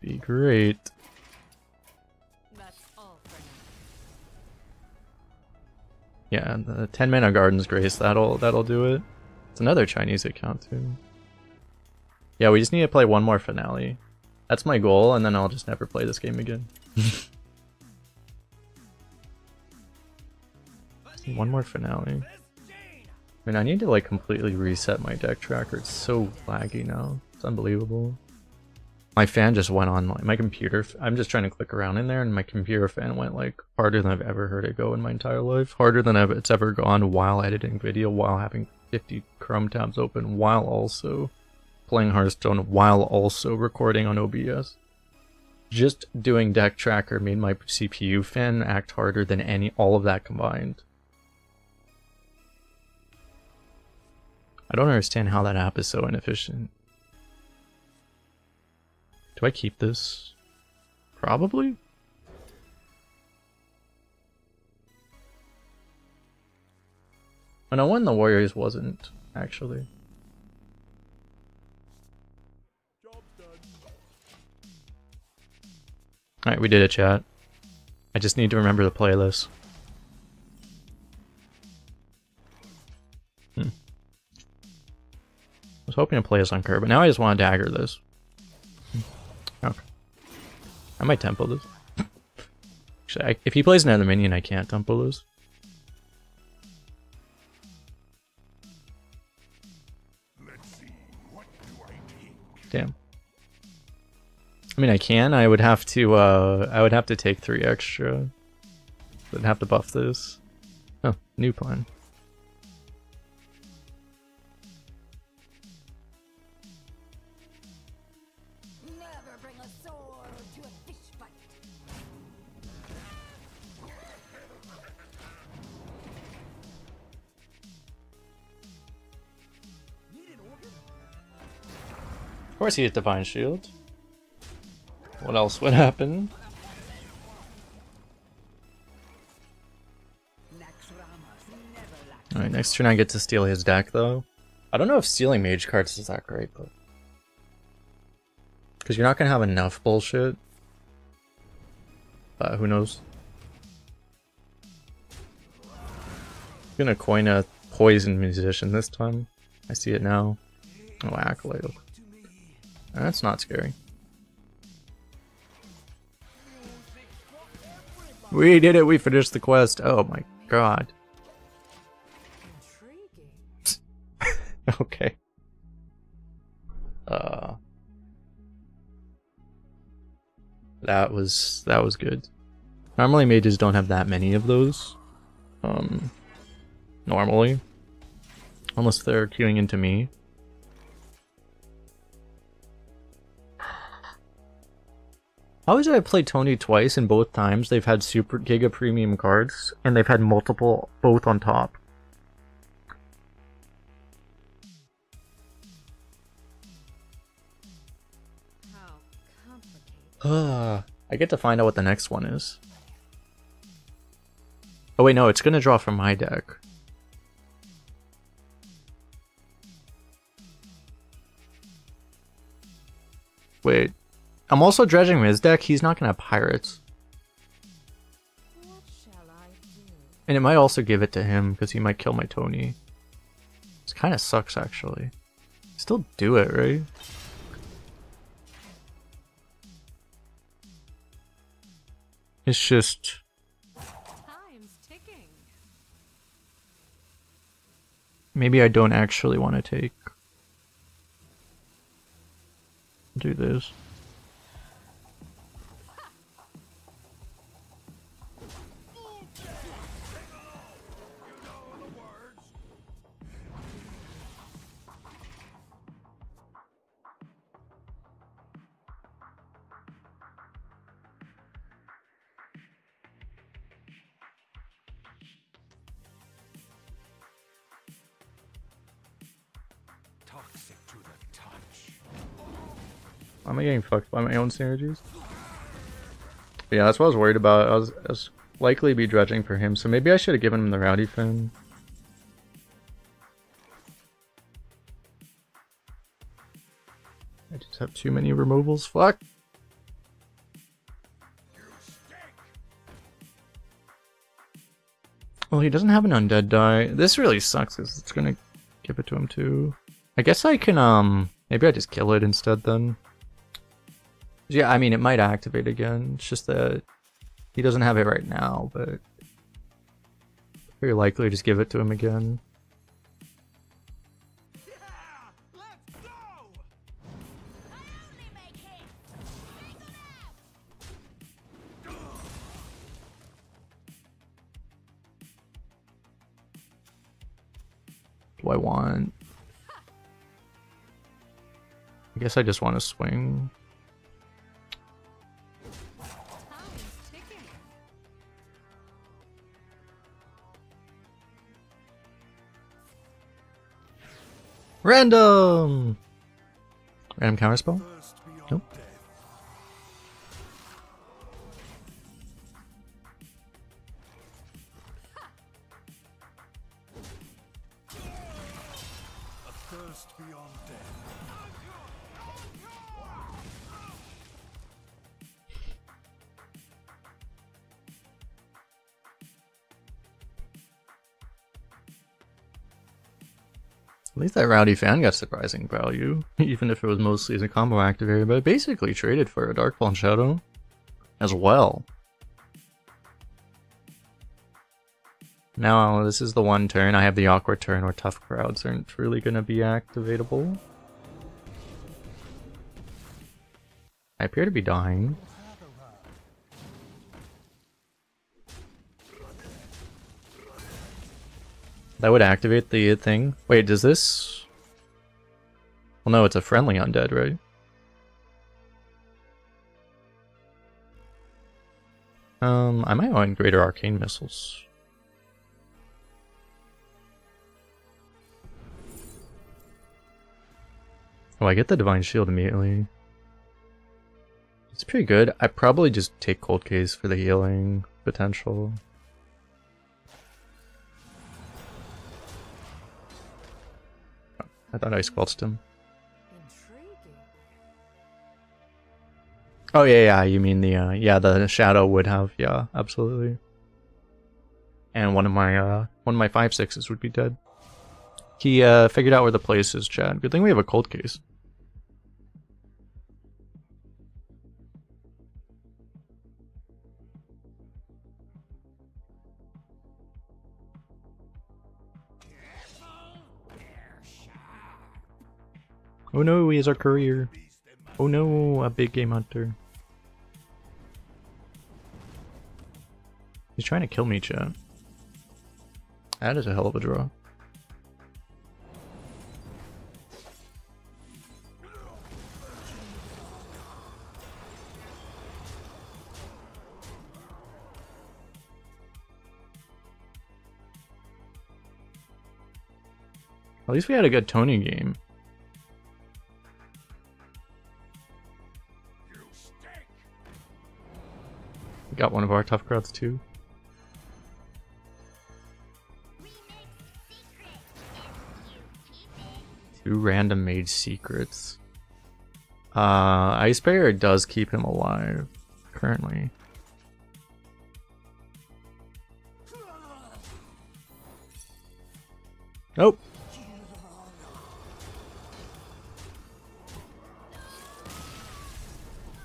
Be great. Yeah, the 10 mana Garden's Grace, that'll do it. It's another Chinese account too. Yeah, we just need to play 1 more finale. That's my goal, and then I'll just never play this game again. 1 more finale. I mean, I need to like completely reset my deck tracker. It's so laggy now. It's unbelievable. My fan just went on like my computer. I'm just trying to click around in there, and my computer fan went like harder than I've ever heard it go in my entire life. Harder than it's ever gone while editing video, while having 50 Chrome tabs open, while also playing Hearthstone, while also recording on OBS. Just doing deck tracker made my CPU fan act harder than all of that combined. I don't understand how that app is so inefficient. Do I keep this? Probably? And I won the Warriors wasn't, actually. Alright, we did it, chat. I just need to remember the playlist. I was hoping to play this on curve, but now I just want to dagger this. Okay. I might tempo this. Actually, if he plays another minion, I can't tempo this. Damn. I mean, I can. I would have to take 3 extra. I'd have to buff this. Oh, new plan. Of course he hit Divine Shield. What else would happen? Alright, next turn I get to steal his deck though. I don't know if stealing mage cards is that great, but... Because you're not going to have enough bullshit. But who knows? I'm going to coin a poison musician this time. I see it now. Oh, Accolade. That's not scary. We did it! We finished the quest! Oh my god. Okay. That was good. Normally mages don't have that many of those. Normally. Unless they're queuing into me. How is it I played Tony twice, and both times they've had super giga premium cards, and they've had multiple both on top? How complicated. I get to find out what the next one is. Oh wait, no, it's gonna draw from my deck. Wait, I'm also dredging his deck. He's not gonna have pirates. What shall I do? And it might also give it to him because he might kill my Tony. This kind of sucks, actually. Still do it, right? It's just... time's ticking. Maybe I don't actually want to take... do this. Why am I getting fucked by my own synergies? But yeah, that's what I was worried about. I was likely be dredging for him, so maybe I should have given him the Rowdy fan. I just have too many removals. Fuck! Well, he doesn't have an undead die. This really sucks because it's gonna give it to him too. I guess I can, maybe I just kill it instead then. Yeah, I mean, it might activate again. It's just that he doesn't have it right now, but very likely just give it to him again. Yeah, let's go! Do I want? I guess I just want to swing. Random! Random counterspell? Nope. At least that Rowdy fan got surprising value, even if it was mostly as a combo activator, but I basically traded for a Darkfall and Shadow as well. Now this is the one turn I have the awkward turn where tough crowds aren't really going to be activatable. I appear to be dying. That would activate the thing. Wait, does this... well, no, it's a friendly undead, right? I might want greater arcane missiles. Oh, I get the divine shield immediately. It's pretty good. I probably just take cold case for the healing potential. I thought I squelched him. Intriguing. Oh yeah, you mean the the shadow would have, yeah, absolutely. And one of my 5/6s would be dead. He figured out where the place is, Chad. Good thing we have a cold case. Oh no, he has our courier. Oh no, a big game hunter. He's trying to kill me, chat. That is a hell of a draw. At least we had a good Tony game. Got one of our tough crowds too. Two random mage secrets. Ice Barrier does keep him alive currently. Nope.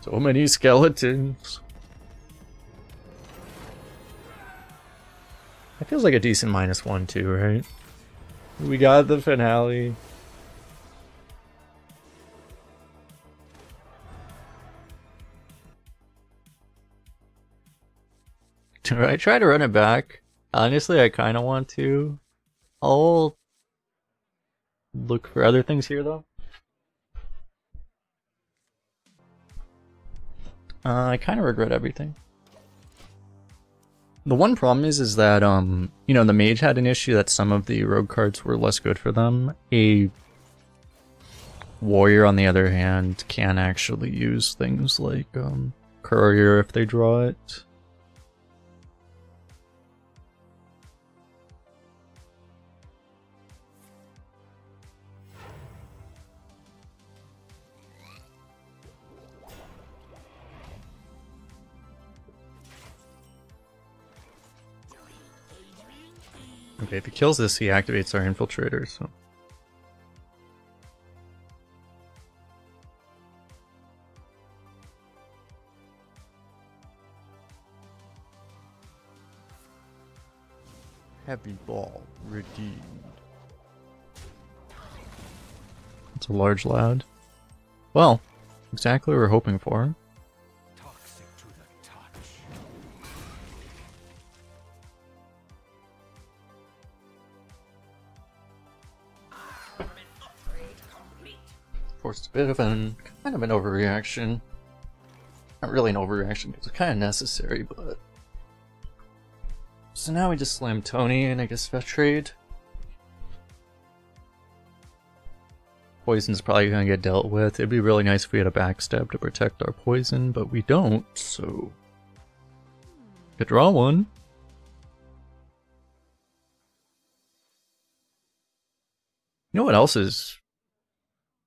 So many skeletons. That feels like a decent -1 too, right? We got the finale. Do I try to run it back? Honestly, I kind of want to. I'll look for other things here though. I kind of regret everything. The one problem is that, you know, the mage had an issue that some of the rogue cards were less good for them. A warrior, on the other hand, can actually use things like, courier if they draw it. Okay, if he kills this, he activates our infiltrator, so... Heavy ball redeemed. That's a large lad. Well, exactly what we're hoping for. It's a bit of kind of an overreaction. Not really an overreaction, because it's kind of necessary, but... So now we just slam Tony and I guess fetch trade. Poison's probably going to get dealt with. It'd be really nice if we had a backstab to protect our poison, but we don't, so... Could draw one. You know what else is...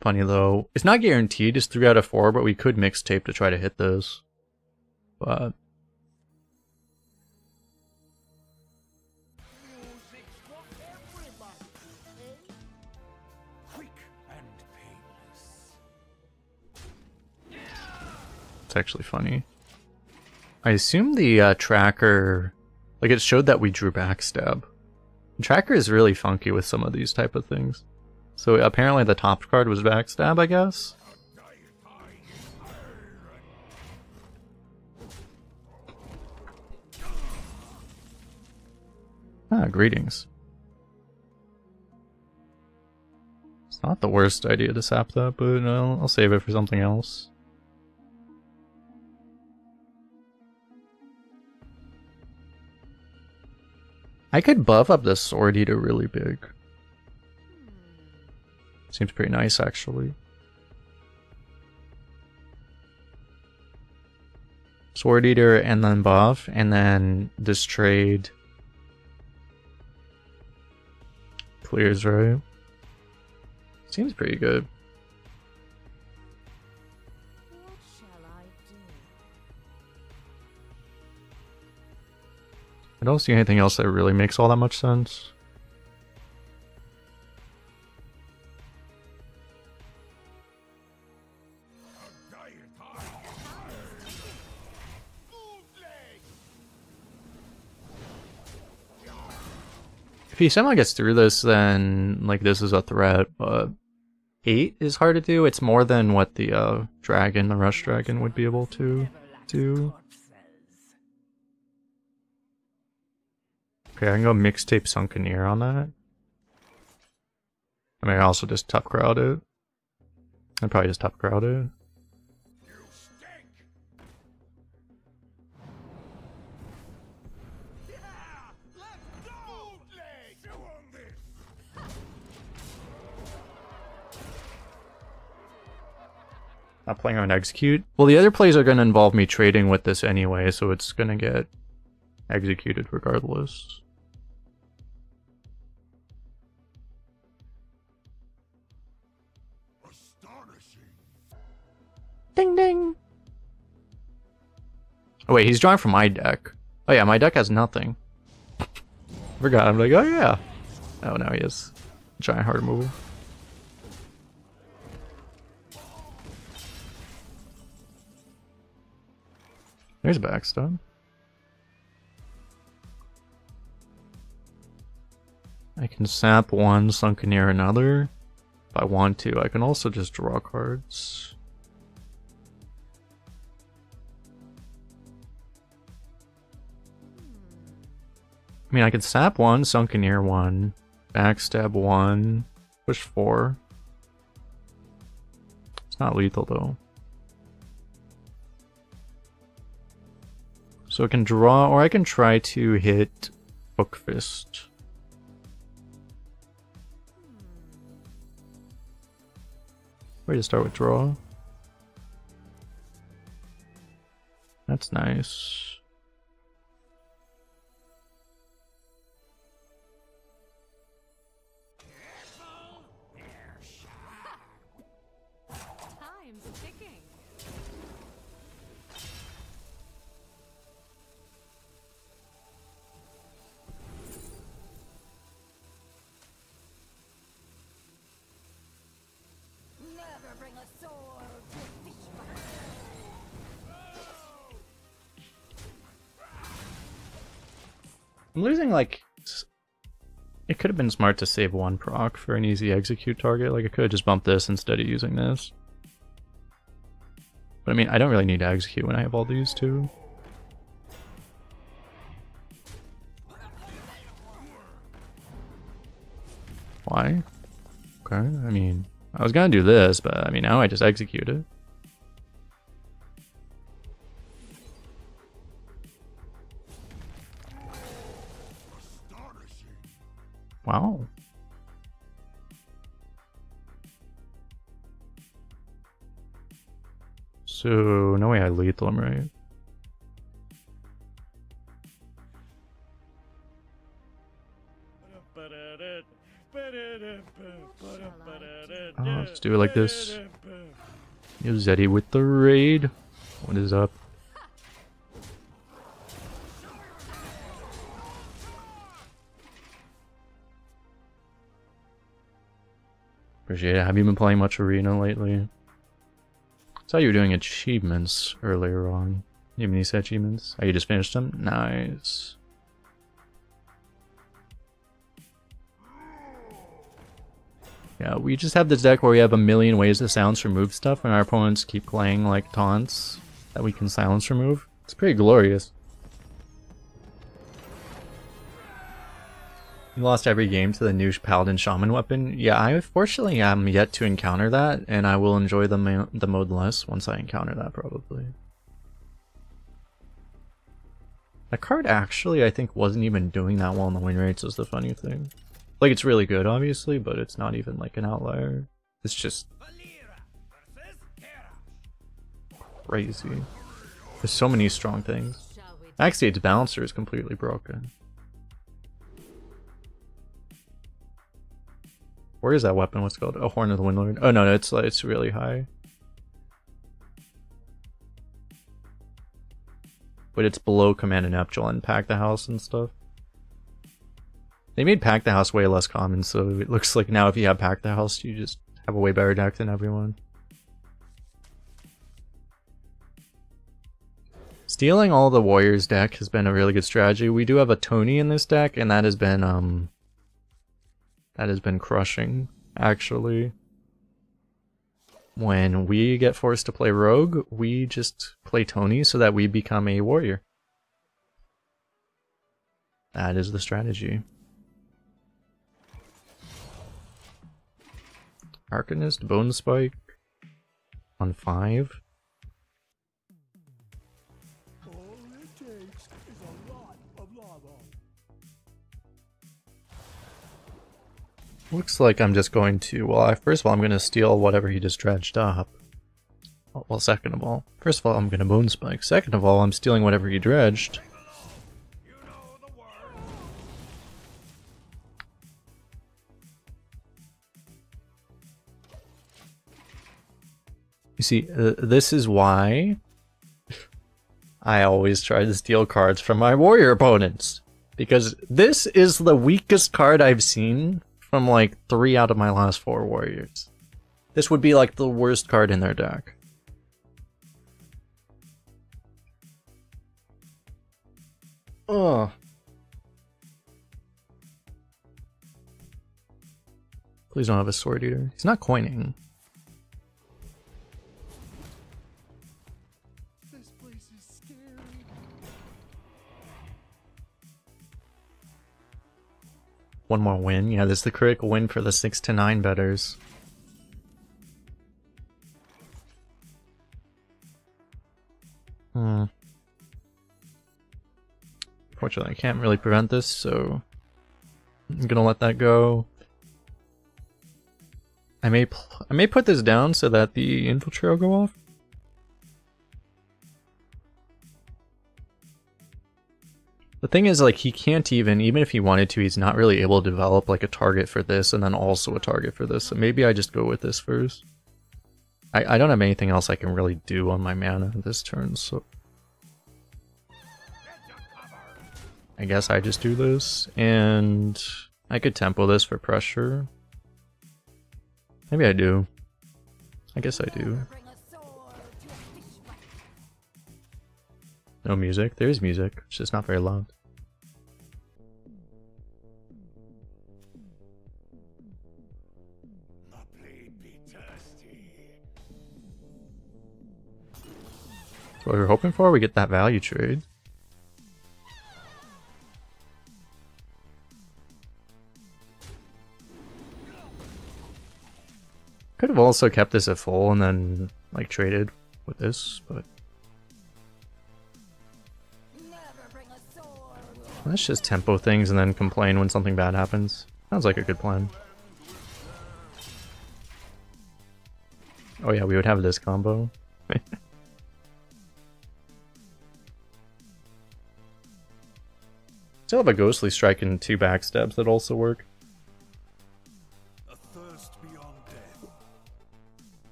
funny though, it's not guaranteed, it's 3 out of 4, but we could mixtape to try to hit those. But... it's actually funny. I assume the tracker... like, it showed that we drew backstab. The tracker is really funky with some of these type of things. So apparently the top card was backstab, I guess? Ah, greetings. It's not the worst idea to sap that, but I'll save it for something else. I could buff up the Sword Eater really big. Seems pretty nice, actually. Sword Eater and then buff, and then this trade clears, right? Seems pretty good. What shall I do? I don't see anything else that really makes all that much sense. If he somehow gets through this, then like this is a threat, but 8 is hard to do. It's more than what the dragon, the rush dragon, would be able to do. Okay, I can go mixtape Sunken Ear on that. I mean, I also just tough crowd it. I'd probably just tough crowd it. Not playing on execute. Well, the other plays are going to involve me trading with this anyway, so it's going to get executed regardless. Ding, ding. Oh, wait, he's drawing from my deck. Oh, yeah, my deck has nothing. Forgot. I'm like, oh, yeah. Oh, no, he has giant heart removal. There's a backstab. I can sap one Sunken Ear another. If I want to, I can also just draw cards. I mean, I could sap one, Sunken Ear one, backstab one, push four. It's not lethal though. So I can draw, or I can try to hit Hook Fist. Way to start with draw. That's nice. I'm losing, like, it could have been smart to save one proc for an easy execute target. Like, I could have just bumped this instead of using this. But I mean, I don't really need to execute when I have all these two. Why? Okay, I mean, I was gonna do this, but I mean, now I just execute it. Wow. So, no way I lethal him, right? Oh, let's do it like this. Yo, Zeddy with the raid. What is up? Appreciate it. Have you been playing much Arena lately? I saw you were doing achievements earlier on. You have any achievements? Oh, you just finished them? Nice. Yeah, we just have this deck where we have a million ways to silence remove stuff, and our opponents keep playing like taunts that we can silence remove. It's pretty glorious. You lost every game to the new Paladin Shaman weapon. Yeah, I fortunately am yet to encounter that, and I will enjoy the mode less once I encounter that, probably. That card actually, I think, wasn't even doing that well in the win rates is the funny thing. Like, it's really good, obviously, but it's not even, like, an outlier. It's just crazy. There's so many strong things. Actually, its balancer is completely broken. Where is that weapon? What's it called? Oh, Horn of the Windlord. Oh, no, it's really high. But it's below Command and Nuptial and Pack the House and stuff. They made Pack the House way less common, so it looks like now if you have Pack the House, you just have a way better deck than everyone. Stealing all the Warriors deck has been a really good strategy. We do have a Tony in this deck, and that has been, that has been crushing, actually. When we get forced to play Rogue, we just play Tony so that we become a Warrior. That is the strategy. Arcanist, Bone Spike on 5. Looks like I'm just going to, well, first of all, I'm going to steal whatever he just dredged up. Well, second of all, first of all, I'm going to Bone Spike. Second of all, I'm stealing whatever he dredged. You see, this is why I always try to steal cards from my warrior opponents. Because this is the weakest card I've seen from like 3 out of my last 4 warriors. This would be like the worst card in their deck. Oh. Please don't have a sword eater. He's not coining. This place is scary. One more win. Yeah, this is the critical win for the 6 to 9 betters. Hmm. Fortunately, I can't really prevent this, so I'm gonna let that go. I may put this down so that the infiltrator will go off. The thing is, like, he can't even if he wanted to, he's not really able to develop like a target for this and then also a target for this. So maybe I just go with this first. I don't have anything else I can really do on my mana this turn, so I guess I just do this, and I could tempo this for pressure. Maybe I do. I guess I do. No music. There is music. It's just not very loud. That's what we were hoping for. We get that value trade. Could have also kept this at full and then like traded with this, but let's just tempo things and then complain when something bad happens. Sounds like a good plan. Oh yeah, we would have this combo. Still have a ghostly strike and 2 backstabs that also work.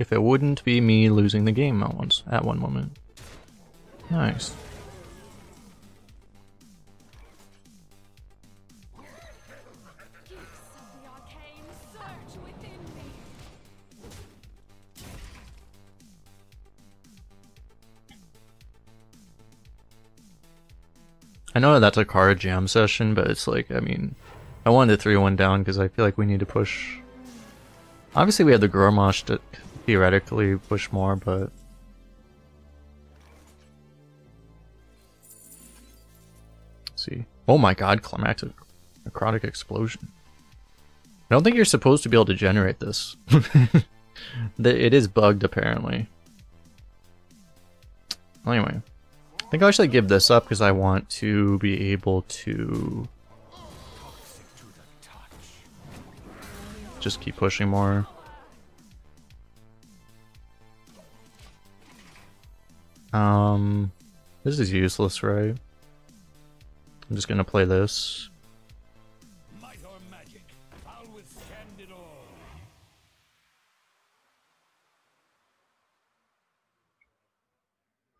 If it wouldn't be me losing the game at one moment. Nice. I know that's a card jam session, but it's like, I mean, I wanted to 3-1 down because I feel like we need to push. Obviously we had the Gormash to theoretically push more, but let's see. Oh my god, climactic necrotic explosion. I don't think you're supposed to be able to generate this. It is bugged apparently. Anyway, I think I'll actually give this up because I want to be able to just keep pushing more. This is useless, right? I'm just gonna play this. Might or magic, I'll withstand it all.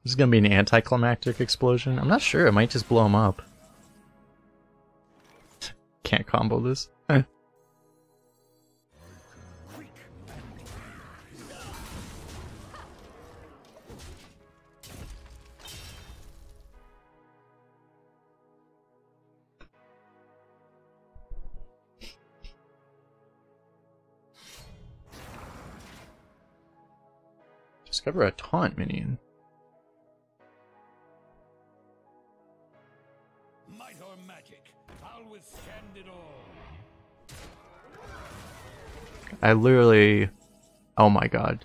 This is gonna be an anticlimactic explosion. I'm not sure, it might just blow him up. Can't combo this. Discover a taunt minion. Might or magic, I'll withstand it all. I literally, oh my god.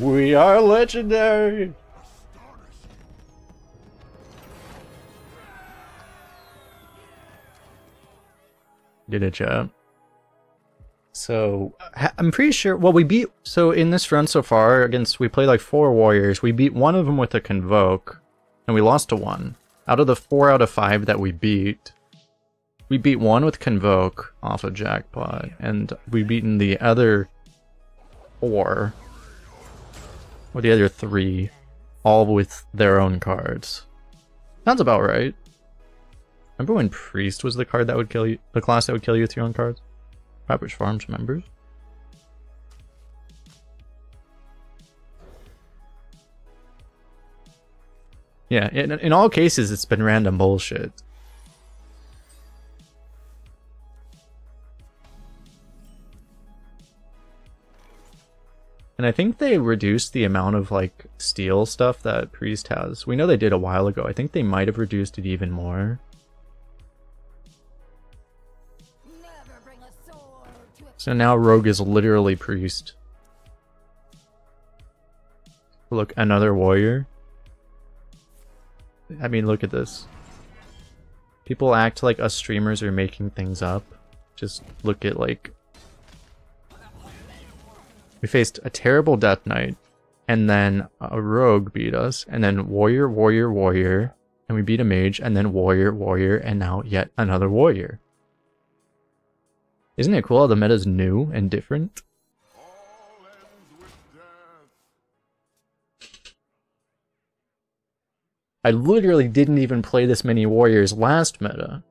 We are legendary. Did it, chat? So I'm pretty sure, well, we beat, so in this run so far, we played like 4 warriors, we beat 1 of them with a Convoke, and we lost to 1. Out of the 4 out of 5 that we beat 1 with Convoke off of Jackpot, and we've beaten the other 4, or the other 3, all with their own cards. Sounds about right. Remember when Priest was the card that would kill you, the class that would kill you with your own cards? Rapper's Farms members. Yeah, in all cases, it's been random bullshit. And I think they reduced the amount of, like, steel stuff that Priest has. We know they did a while ago. I think they might have reduced it even more. So now Rogue is literally Priest. Look, another warrior. I mean, look at this. People act like us streamers are making things up. Just look at, like... We faced a terrible Death Knight, and then a Rogue beat us, and then warrior, warrior, warrior, and we beat a Mage, and then warrior, warrior, and now yet another warrior. Isn't it cool how the meta's new and different? All ends with death. I literally didn't even play this many warriors last meta.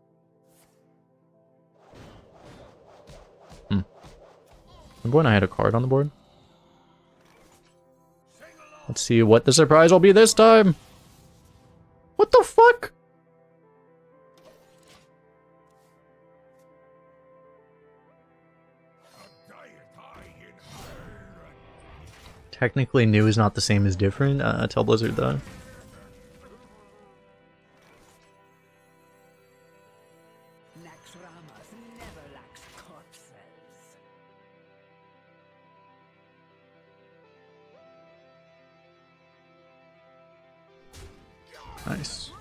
Remember when I had a card on the board? Let's see what the surprise will be this time! What the fuck?! Technically, new is not the same as different. Tell Blizzard that. Nice.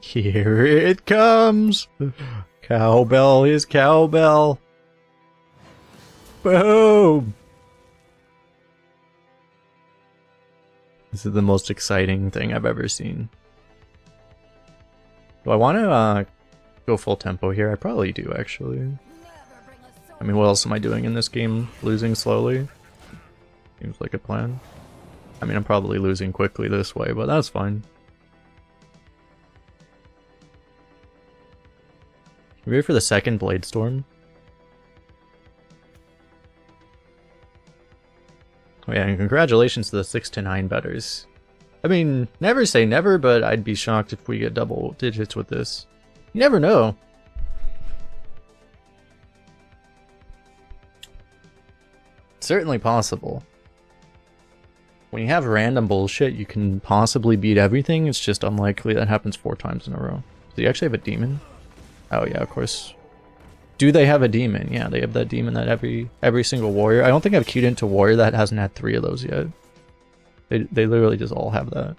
Here it comes! Cowbell is cowbell. Boom! This is the most exciting thing I've ever seen. Do I want to go full tempo here? I probably do, actually. I mean, what else am I doing in this game? Losing slowly? Seems like a plan. I mean, I'm probably losing quickly this way, but that's fine. Are we ready for the second Blade Storm? Oh yeah, and congratulations to the 6 to 9 betters. I mean, never say never, but I'd be shocked if we get double digits with this. You never know. It's certainly possible. When you have random bullshit, you can possibly beat everything. It's just unlikely that happens 4 times in a row. Do you actually have a demon? Oh yeah, of course. Do they have a demon? Yeah, they have that demon that every single warrior. I don't think I've queued into warrior that hasn't had 3 of those yet. They literally just all have that.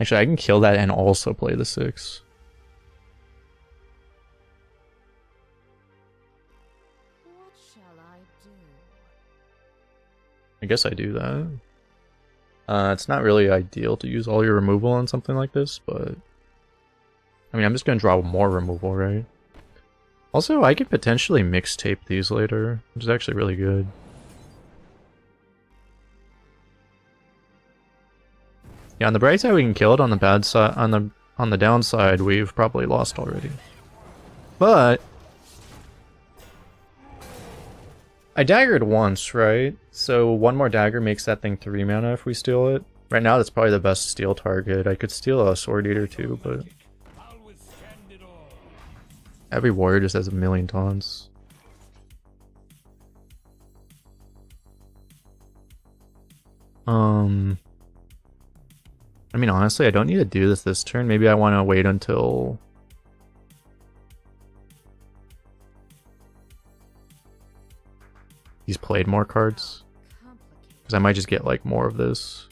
Actually, I can kill that and also play the 6. What shall I do? I guess I do that. It's not really ideal to use all your removal on something like this, but... I mean, I'm just gonna draw more removal, right? Also, I could potentially mixtape these later, which is actually really good. Yeah, on the bright side we can kill it, on the bad side, on the downside we've probably lost already. But... I daggered once, right? So one more dagger makes that thing 3 mana if we steal it. Right now that's probably the best steal target. I could steal a Sword Eater too, but... Every warrior just has a million taunts. I mean, honestly, I don't need to do this turn. Maybe I want to wait until... He's played more cards. Because I might just get like more of this.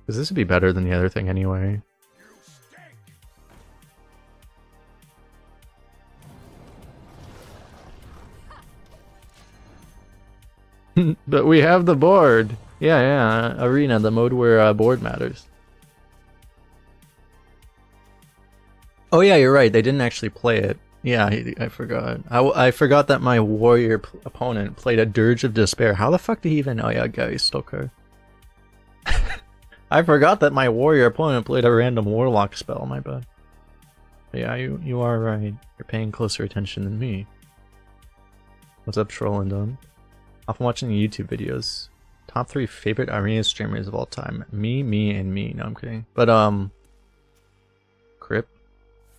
Because this would be better than the other thing anyway. But we have the board! Yeah, Arena, the mode where board matters. Oh yeah, you're right, they didn't actually play it. Yeah, I forgot. I forgot that my warrior opponent played a Dirge of Despair. How the fuck did he even... Oh yeah, Gary Stoker. I forgot that my warrior opponent played a random warlock spell, my bad. But yeah, you are right. You're paying closer attention than me. What's up, Troll and Dumb? Often watching the YouTube videos. Top 3 favorite Arena streamers of all time. Me, and me. No, I'm kidding. But, Crip.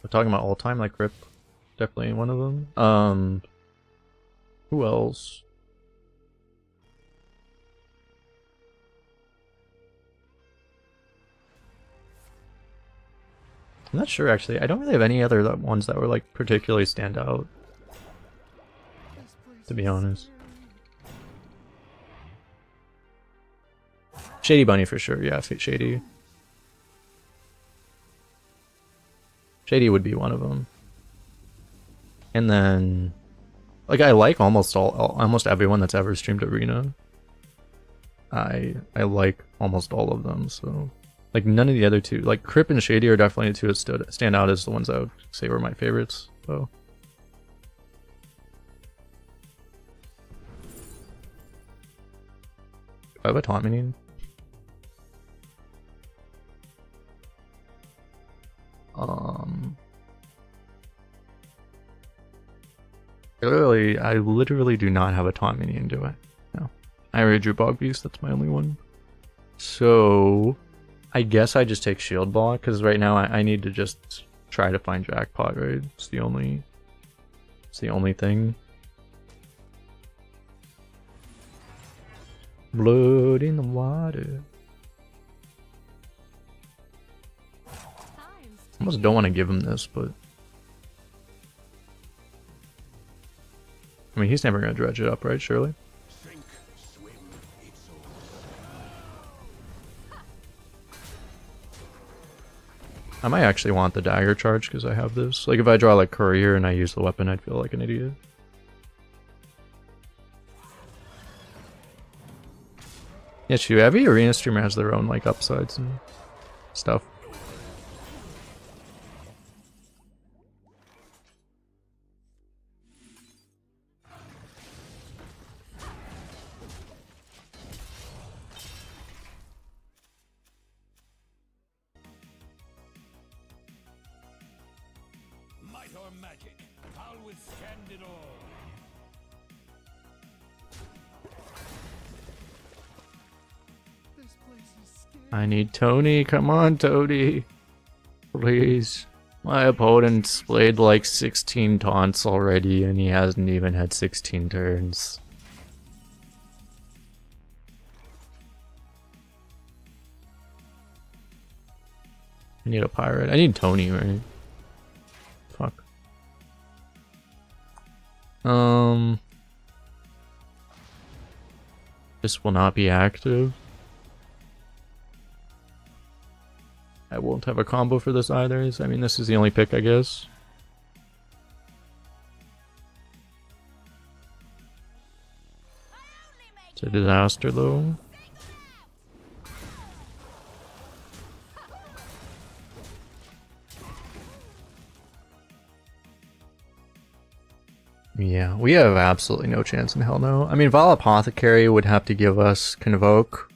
We're talking about all time, like Crip. Definitely one of them. Who else? I'm not sure, actually. I don't really have any other ones that were, like, particularly stand out. To be honest. Shady Bunny for sure, yeah, Shady. Shady would be one of them. And then... Like, I like almost everyone that's ever streamed Arena. I like almost all of them, so... Like, none of the other two. Like, Crip and Shady are definitely the two that stand out as the ones I would say were my favorites, so... Do I have a taunt minion? I literally do not have a taunt minion, do I? No. I already drew Bogbeast, that's my only one. So, I guess I just take shield block, because right now I need to just try to find Jackpot, right? It's the only thing. Blood in the water. Almost don't want to give him this, but... I mean, he's never going to dredge it up, right, surely? I might actually want the dagger charge because I have this. Like, if I draw, like, Courier and I use the weapon, I'd feel like an idiot. Yeah, shoot, every Arena streamer has their own, like, upsides and stuff. I need Tony, come on Tony! Please. My opponent's played like 16 taunts already and he hasn't even had 16 turns. I need a pirate. I need Tony, right? Fuck. This will not be active. I won't have a combo for this either. I mean, this is the only pick, I guess. It's a disaster, though. Yeah, we have absolutely no chance in hell, no. I mean, Vala Apothecary would have to give us Convoke.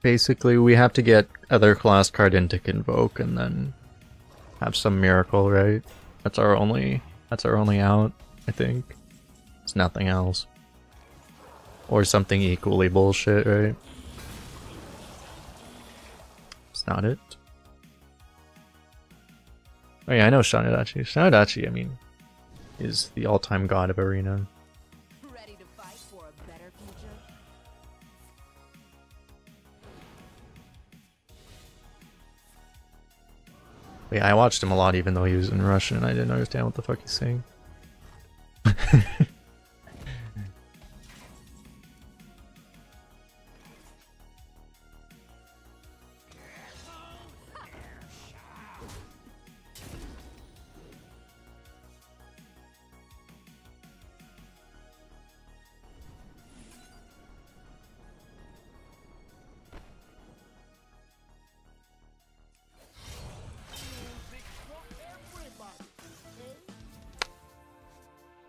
Basically, we have to get other class card into Convoke and then have some miracle, right? That's our only out, I think. It's nothing else. Or something equally bullshit, right? It's not it. Oh yeah, I know Shinidachi. Shinidachi, I mean, is the all-time god of Arena. Yeah, I watched him a lot even though he was in Russian and I didn't understand what the fuck he's saying.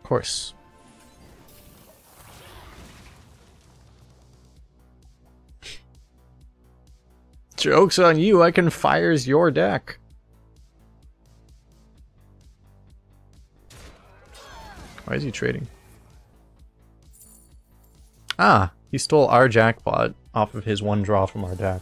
course. Joke's on you, I can fires your deck. Why is he trading? Ah, he stole our jackpot off of his one draw from our deck.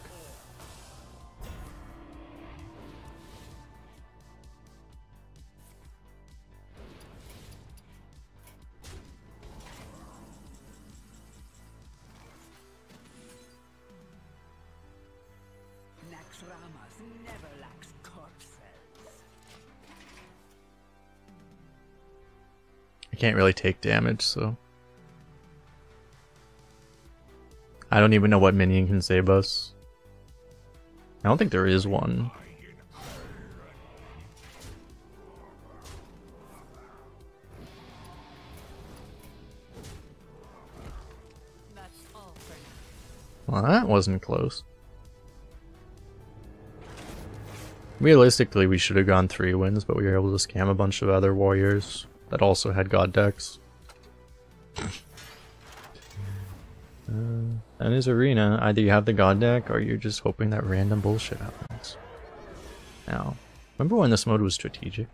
Can't really take damage, so I don't even know what minion can save us. I don't think there is one. Well, that wasn't close. Realistically, we should have gone 3 wins, but we were able to scam a bunch of other warriors that also had god decks. And his arena, either you have the god deck or you're just hoping that random bullshit happens. Now, remember when this mode was strategic?